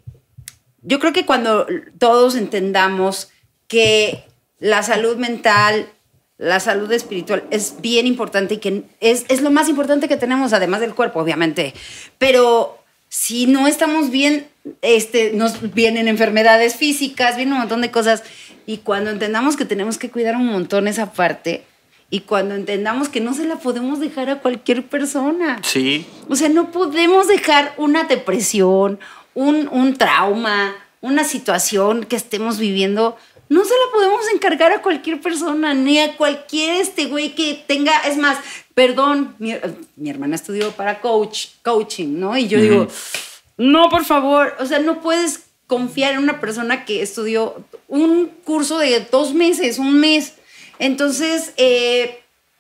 yo creo que cuando todos entendamos que la salud mental, la salud espiritual es bien importante y que es, es lo más importante que tenemos, además del cuerpo, obviamente. Pero si no estamos bien, este, nos vienen enfermedades físicas, vienen un montón de cosas. Y cuando entendamos que tenemos que cuidar un montón esa parte y cuando entendamos que no se la podemos dejar a cualquier persona. Sí. O sea, no podemos dejar una depresión, un, un trauma, una situación que estemos viviendo. No se la podemos encargar a cualquier persona, ni a cualquier este güey que tenga... Es más, perdón, mi, mi hermana estudió para coach, coaching, ¿no? Y yo uh-huh. digo, no, por favor. O sea, no puedes confiar en una persona que estudió un curso de dos meses, un mes. Entonces, eh,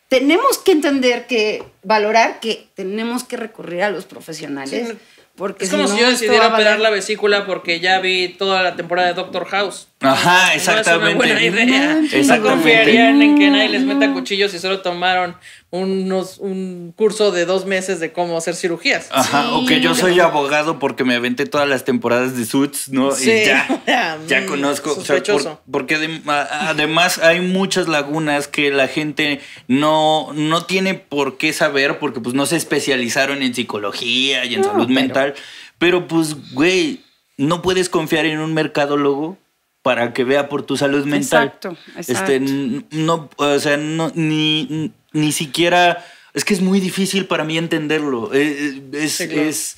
tenemos que entender que, valorar que tenemos que recurrir a los profesionales. Sí. Porque es como si, no, si yo decidiera operar la vesícula porque ya vi toda la temporada de Doctor House. Ajá, exactamente. No es una buena idea. Exactamente. No confiarían en que nadie les meta cuchillos y solo tomaron unos, un curso de dos meses de cómo hacer cirugías. Ajá, sí. O que yo soy abogado porque me aventé todas las temporadas de Suits, ¿no? Sí. Y ya, ya conozco. Sospechoso. O sea, por, porque de, además hay muchas lagunas que la gente no, no tiene por qué saber porque pues no se especializaron en psicología y en no, salud pero. mental. Pero pues, güey, no puedes confiar en un mercadólogo para que vea por tu salud mental. Exacto, exacto. Este, no, o sea, no, ni, ni siquiera... Es que es muy difícil para mí entenderlo. Es, es, sí, claro. es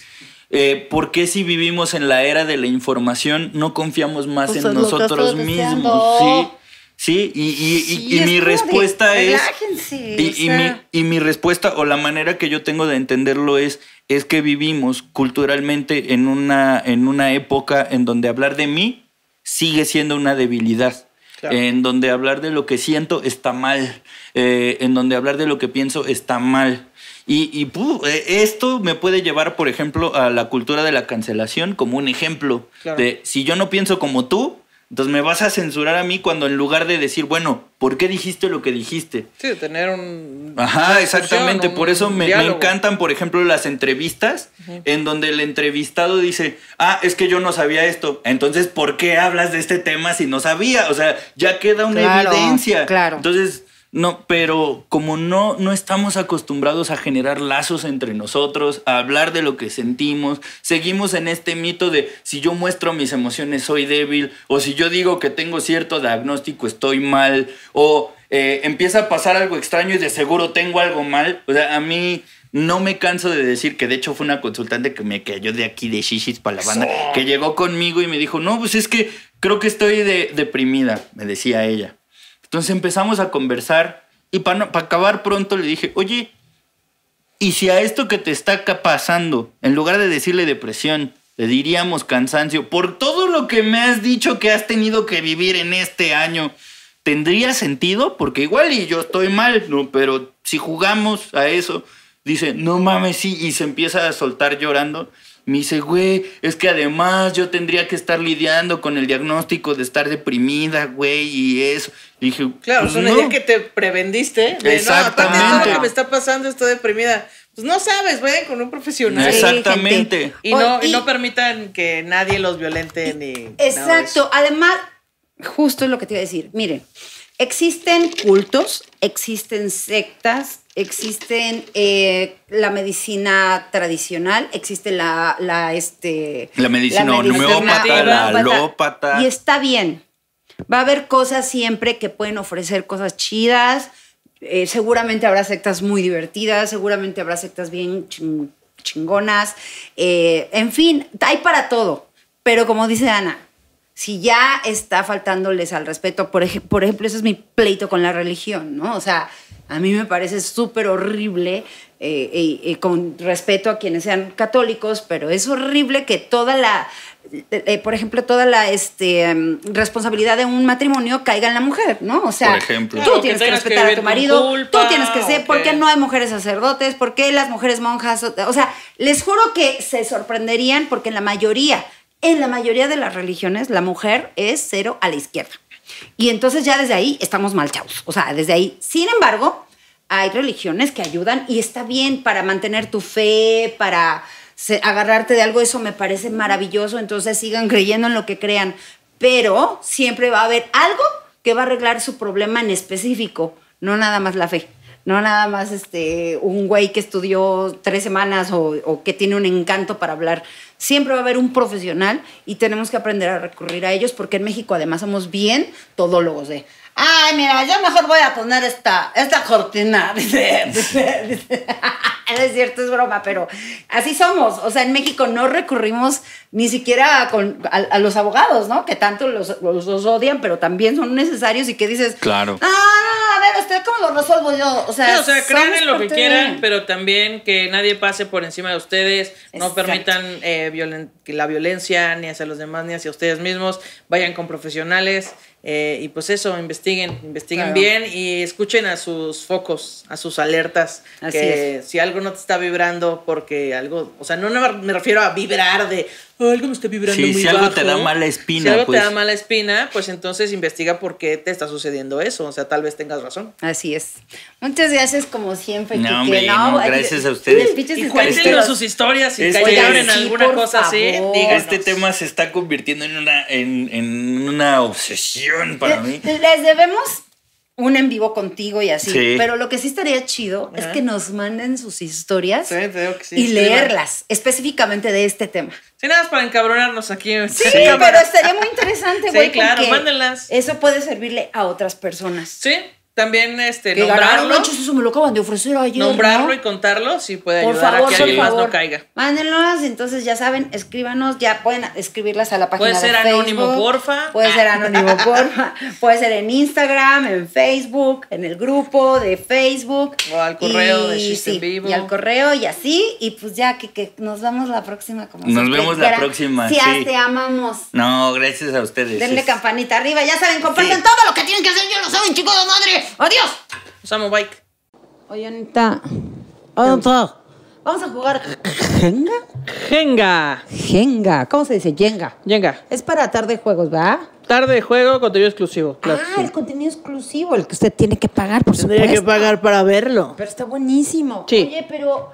eh, ¿por qué si vivimos en la era de la información no confiamos más pues en nosotros mismos? Sí, sí, y, y, sí, y, y mi respuesta de, es... Relájense, y, y, mi, y mi respuesta o la manera que yo tengo de entenderlo es es que vivimos culturalmente en una, en una época en donde hablar de mí sigue siendo una debilidad, claro. En donde hablar de lo que siento está mal, eh, en donde hablar de lo que pienso está mal. Y, y puh, esto me puede llevar, por ejemplo, a la cultura de la cancelación como un ejemplo. Claro. De si yo no pienso como tú, entonces me vas a censurar a mí cuando en lugar de decir, bueno, ¿por qué dijiste lo que dijiste? Sí, tener un... Ajá, exactamente. Un, por eso me, me encantan, por ejemplo, las entrevistas uh-huh. en donde el entrevistado dice, ah, es que yo no sabía esto. Entonces, ¿por qué hablas de este tema si no sabía? O sea, ya queda una claro, evidencia. Claro. Entonces... No, pero como no, no estamos acostumbrados a generar lazos entre nosotros, a hablar de lo que sentimos, seguimos en este mito de si yo muestro mis emociones soy débil, o si yo digo que tengo cierto diagnóstico estoy mal, o eh, empieza a pasar algo extraño y de seguro tengo algo mal. O sea, a mí no me canso de decir que de hecho fue una consultante que me cayó de aquí de Shishis pa'la Banda, sí. que llegó conmigo y me dijo, no, pues es que creo que estoy de, deprimida, me decía ella. Entonces empezamos a conversar y para no, para acabar pronto le dije, oye, ¿y si a esto que te está pasando, en lugar de decirle depresión, le diríamos cansancio, por todo lo que me has dicho que has tenido que vivir en este año, ¿tendría sentido? Porque igual y yo estoy mal, ¿no? Pero si jugamos a eso, dice, no mames, sí, y se empieza a soltar llorando. Me dice, güey, es que además yo tendría que estar lidiando con el diagnóstico de estar deprimida, güey, y eso. Dije, claro, pues es una no. idea que te prevendiste. De, exactamente. No, todo lo que me está pasando, estoy deprimida. Pues no sabes, vayan con un profesional. Exactamente. Y no, y no permitan que nadie los violente ni. Exacto. Además, justo es lo que te iba a decir. Miren, existen cultos, existen sectas. Existen eh, la medicina tradicional, existe la, la, este, la medicina, la medicina homeópata, la alópata. Y está bien. Va a haber cosas siempre que pueden ofrecer cosas chidas. Eh, seguramente habrá sectas muy divertidas, seguramente habrá sectas bien chingonas. Eh, en fin, hay para todo. Pero como dice Ana, si ya está faltándoles al respeto, por, ej- por ejemplo, ese es mi pleito con la religión, ¿no? O sea, a mí me parece súper horrible, eh, eh, eh, con respeto a quienes sean católicos, pero es horrible que toda la, eh, por ejemplo, toda la este, um, responsabilidad de un matrimonio caiga en la mujer, ¿no? O sea, por ejemplo. tú claro, tienes que, que respetar que a tu marido, culpa, tú tienes que ser, okay. ¿por qué no hay mujeres sacerdotes? ¿Por qué las mujeres monjas? O sea, les juro que se sorprenderían porque en la mayoría, en la mayoría de las religiones, la mujer es cero a la izquierda. Y entonces ya desde ahí estamos mal, chavos. O sea, desde ahí. Sin embargo, hay religiones que ayudan y está bien para mantener tu fe, para agarrarte de algo. Eso me parece maravilloso. Entonces sigan creyendo en lo que crean. Pero siempre va a haber algo que va a arreglar su problema en específico. No nada más la fe. No nada más este, un güey que estudió tres semanas o, o que tiene un encanto para hablar. Siempre va a haber un profesional y tenemos que aprender a recurrir a ellos porque en México además somos bien todólogos de ay, mira, yo mejor voy a poner esta, esta cortina. Dice, dice, dice. No es cierto, es broma, pero así somos. O sea, en México no recurrimos ni siquiera a, con, a, a los abogados, ¿no? Que tanto los, los, los odian, pero también son necesarios y que dices... Claro. Ah, a ver, usted, ¿cómo lo resuelvo yo? O sea, sí, o sea crean en lo que quieran, pero también que nadie pase por encima de ustedes. Exacto. No permitan eh, violen la violencia ni hacia los demás ni hacia ustedes mismos. Vayan con profesionales. Eh, y pues eso, investiguen, investiguen claro. bien y escuchen a sus focos, a sus alertas. Así que es. Si algo no te está vibrando, porque algo, o sea, no me refiero a vibrar de oh, algo me está vibrando sí, muy si bajo. Algo te da mala espina. Si algo pues. te da mala espina, pues entonces investiga por qué te está sucediendo eso. O sea, tal vez tengas razón. Así es. Muchas gracias, como siempre. No, hombre, no, no, gracias a ustedes. Y cuéntenos sus historias si cayeron en alguna cosa así. Este tema se está convirtiendo en una, en, en una obsesión. Para mí. Les debemos un en vivo contigo y así, sí. Pero lo que sí estaría chido uh-huh. es que nos manden sus historias sí, creo que sí, y sí, leerlas sí. específicamente de este tema. Sí, nada más para encabronarnos aquí. Sí, sí. Pero estaría muy interesante, güey. Sí, claro, mándenlas. Eso puede servirle a otras personas. Sí. También este, nombrarlo. Noches, eso me lo acaban de ofrecer ayer, nombrarlo, ¿no? Y contarlo si puede por ayudar favor, a que alguien más no caiga. Mándenlas, entonces ya saben, escríbanos, ya pueden escribirlas a la página de Facebook. Puede ser anónimo, porfa. Puede ser anónimo, porfa. Puede ser en Instagram, en Facebook, en el grupo de Facebook. O al correo y, de Shishis sí, en Vivo. Y al correo y así. Y pues ya que, que nos vemos la próxima. Como nos vemos la próxima. Sí, sí, te amamos. No, gracias a ustedes. Denle es... campanita arriba, ya saben, comparten sí. todo lo que tienen que hacer, ya lo saben, chicos de madre. ¡Adiós! Usamos bike. Oye, Anita. Anita. Vamos a jugar Jenga. Jenga. Jenga. ¿Cómo se dice? Jenga. Jenga. Es para tarde de juegos, ¿va? Tarde de juego, contenido exclusivo. Claro, ah, sí. El contenido exclusivo, el que usted tiene que pagar, por Tendría supuesto. Tendría que pagar para verlo. Pero está buenísimo. Sí. Oye, pero...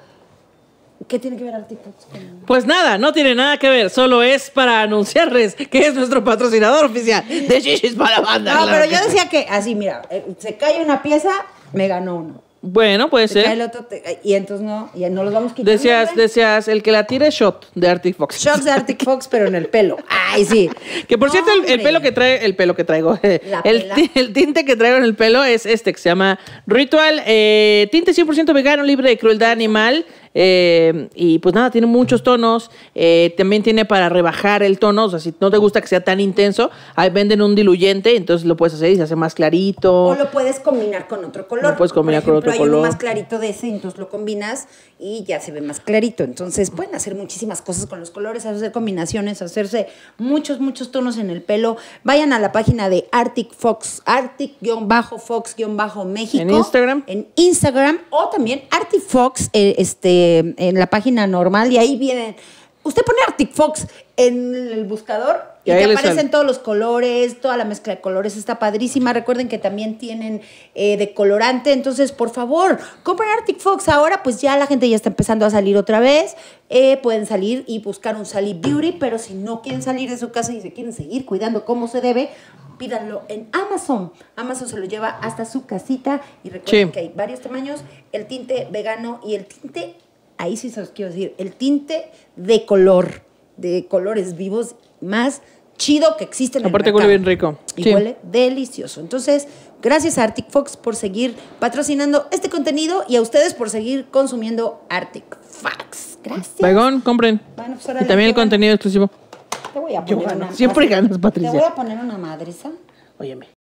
¿qué tiene que ver Arctic Fox? Pues nada, no tiene nada que ver. Solo es para anunciarles que es nuestro patrocinador oficial de Shishis pa'la Banda. No, claro, pero yo decía que así, mira, se cae una pieza, me ganó uno. Bueno, puede se ser. Cae el otro, te, y entonces no, y no los vamos quitando. Decías, ¿verdad? decías, el que la tire shot de Arctic Fox. Shots de Arctic Fox, pero en el pelo. Ay, sí. Que por no, cierto, el, el pelo que trae, el pelo que traigo, el, el tinte que traigo en el pelo es este que se llama Ritual, eh, tinte cien por ciento vegano, libre de crueldad animal. Eh, y pues nada, tiene muchos tonos, eh, también tiene para rebajar el tono, o sea, si no te gusta que sea tan intenso, ahí venden un diluyente, entonces lo puedes hacer y se hace más clarito. O lo puedes combinar con otro color. Lo puedes combinar por ejemplo, con otro hay color. Uno más clarito de ese, entonces lo combinas y ya se ve más clarito. Entonces pueden hacer muchísimas cosas con los colores, hacer combinaciones, hacerse muchos, muchos tonos en el pelo. Vayan a la página de Arctic Fox, Arctic-Fox-México. En Instagram. En Instagram o también Arctic Fox, eh, este. en la página normal y ahí vienen. Usted pone Arctic Fox en el buscador y, y te aparecen sale. todos los colores, toda la mezcla de colores está padrísima. Recuerden que también tienen eh, decolorante, entonces por favor, compren Arctic Fox ahora, pues ya la gente ya está empezando a salir otra vez. Eh, pueden salir y buscar un Sally Beauty, pero si no quieren salir de su casa y se quieren seguir cuidando como se debe, pídanlo en Amazon. Amazon se lo lleva hasta su casita y recuerden sí. que hay varios tamaños, el tinte vegano y el tinte, ahí sí se los quiero decir, el tinte de color, de colores vivos más chido que existe en el mercado. Aparte huele bien rico. Y sí. huele delicioso. Entonces, gracias a Arctic Fox por seguir patrocinando este contenido y a ustedes por seguir consumiendo Arctic Fox. Gracias. Vaigón, compren. Bueno, pues y también el van. contenido exclusivo. Te voy a poner Yo, una, Siempre ganas, Patricia. Te voy a poner una madriza. Óyeme.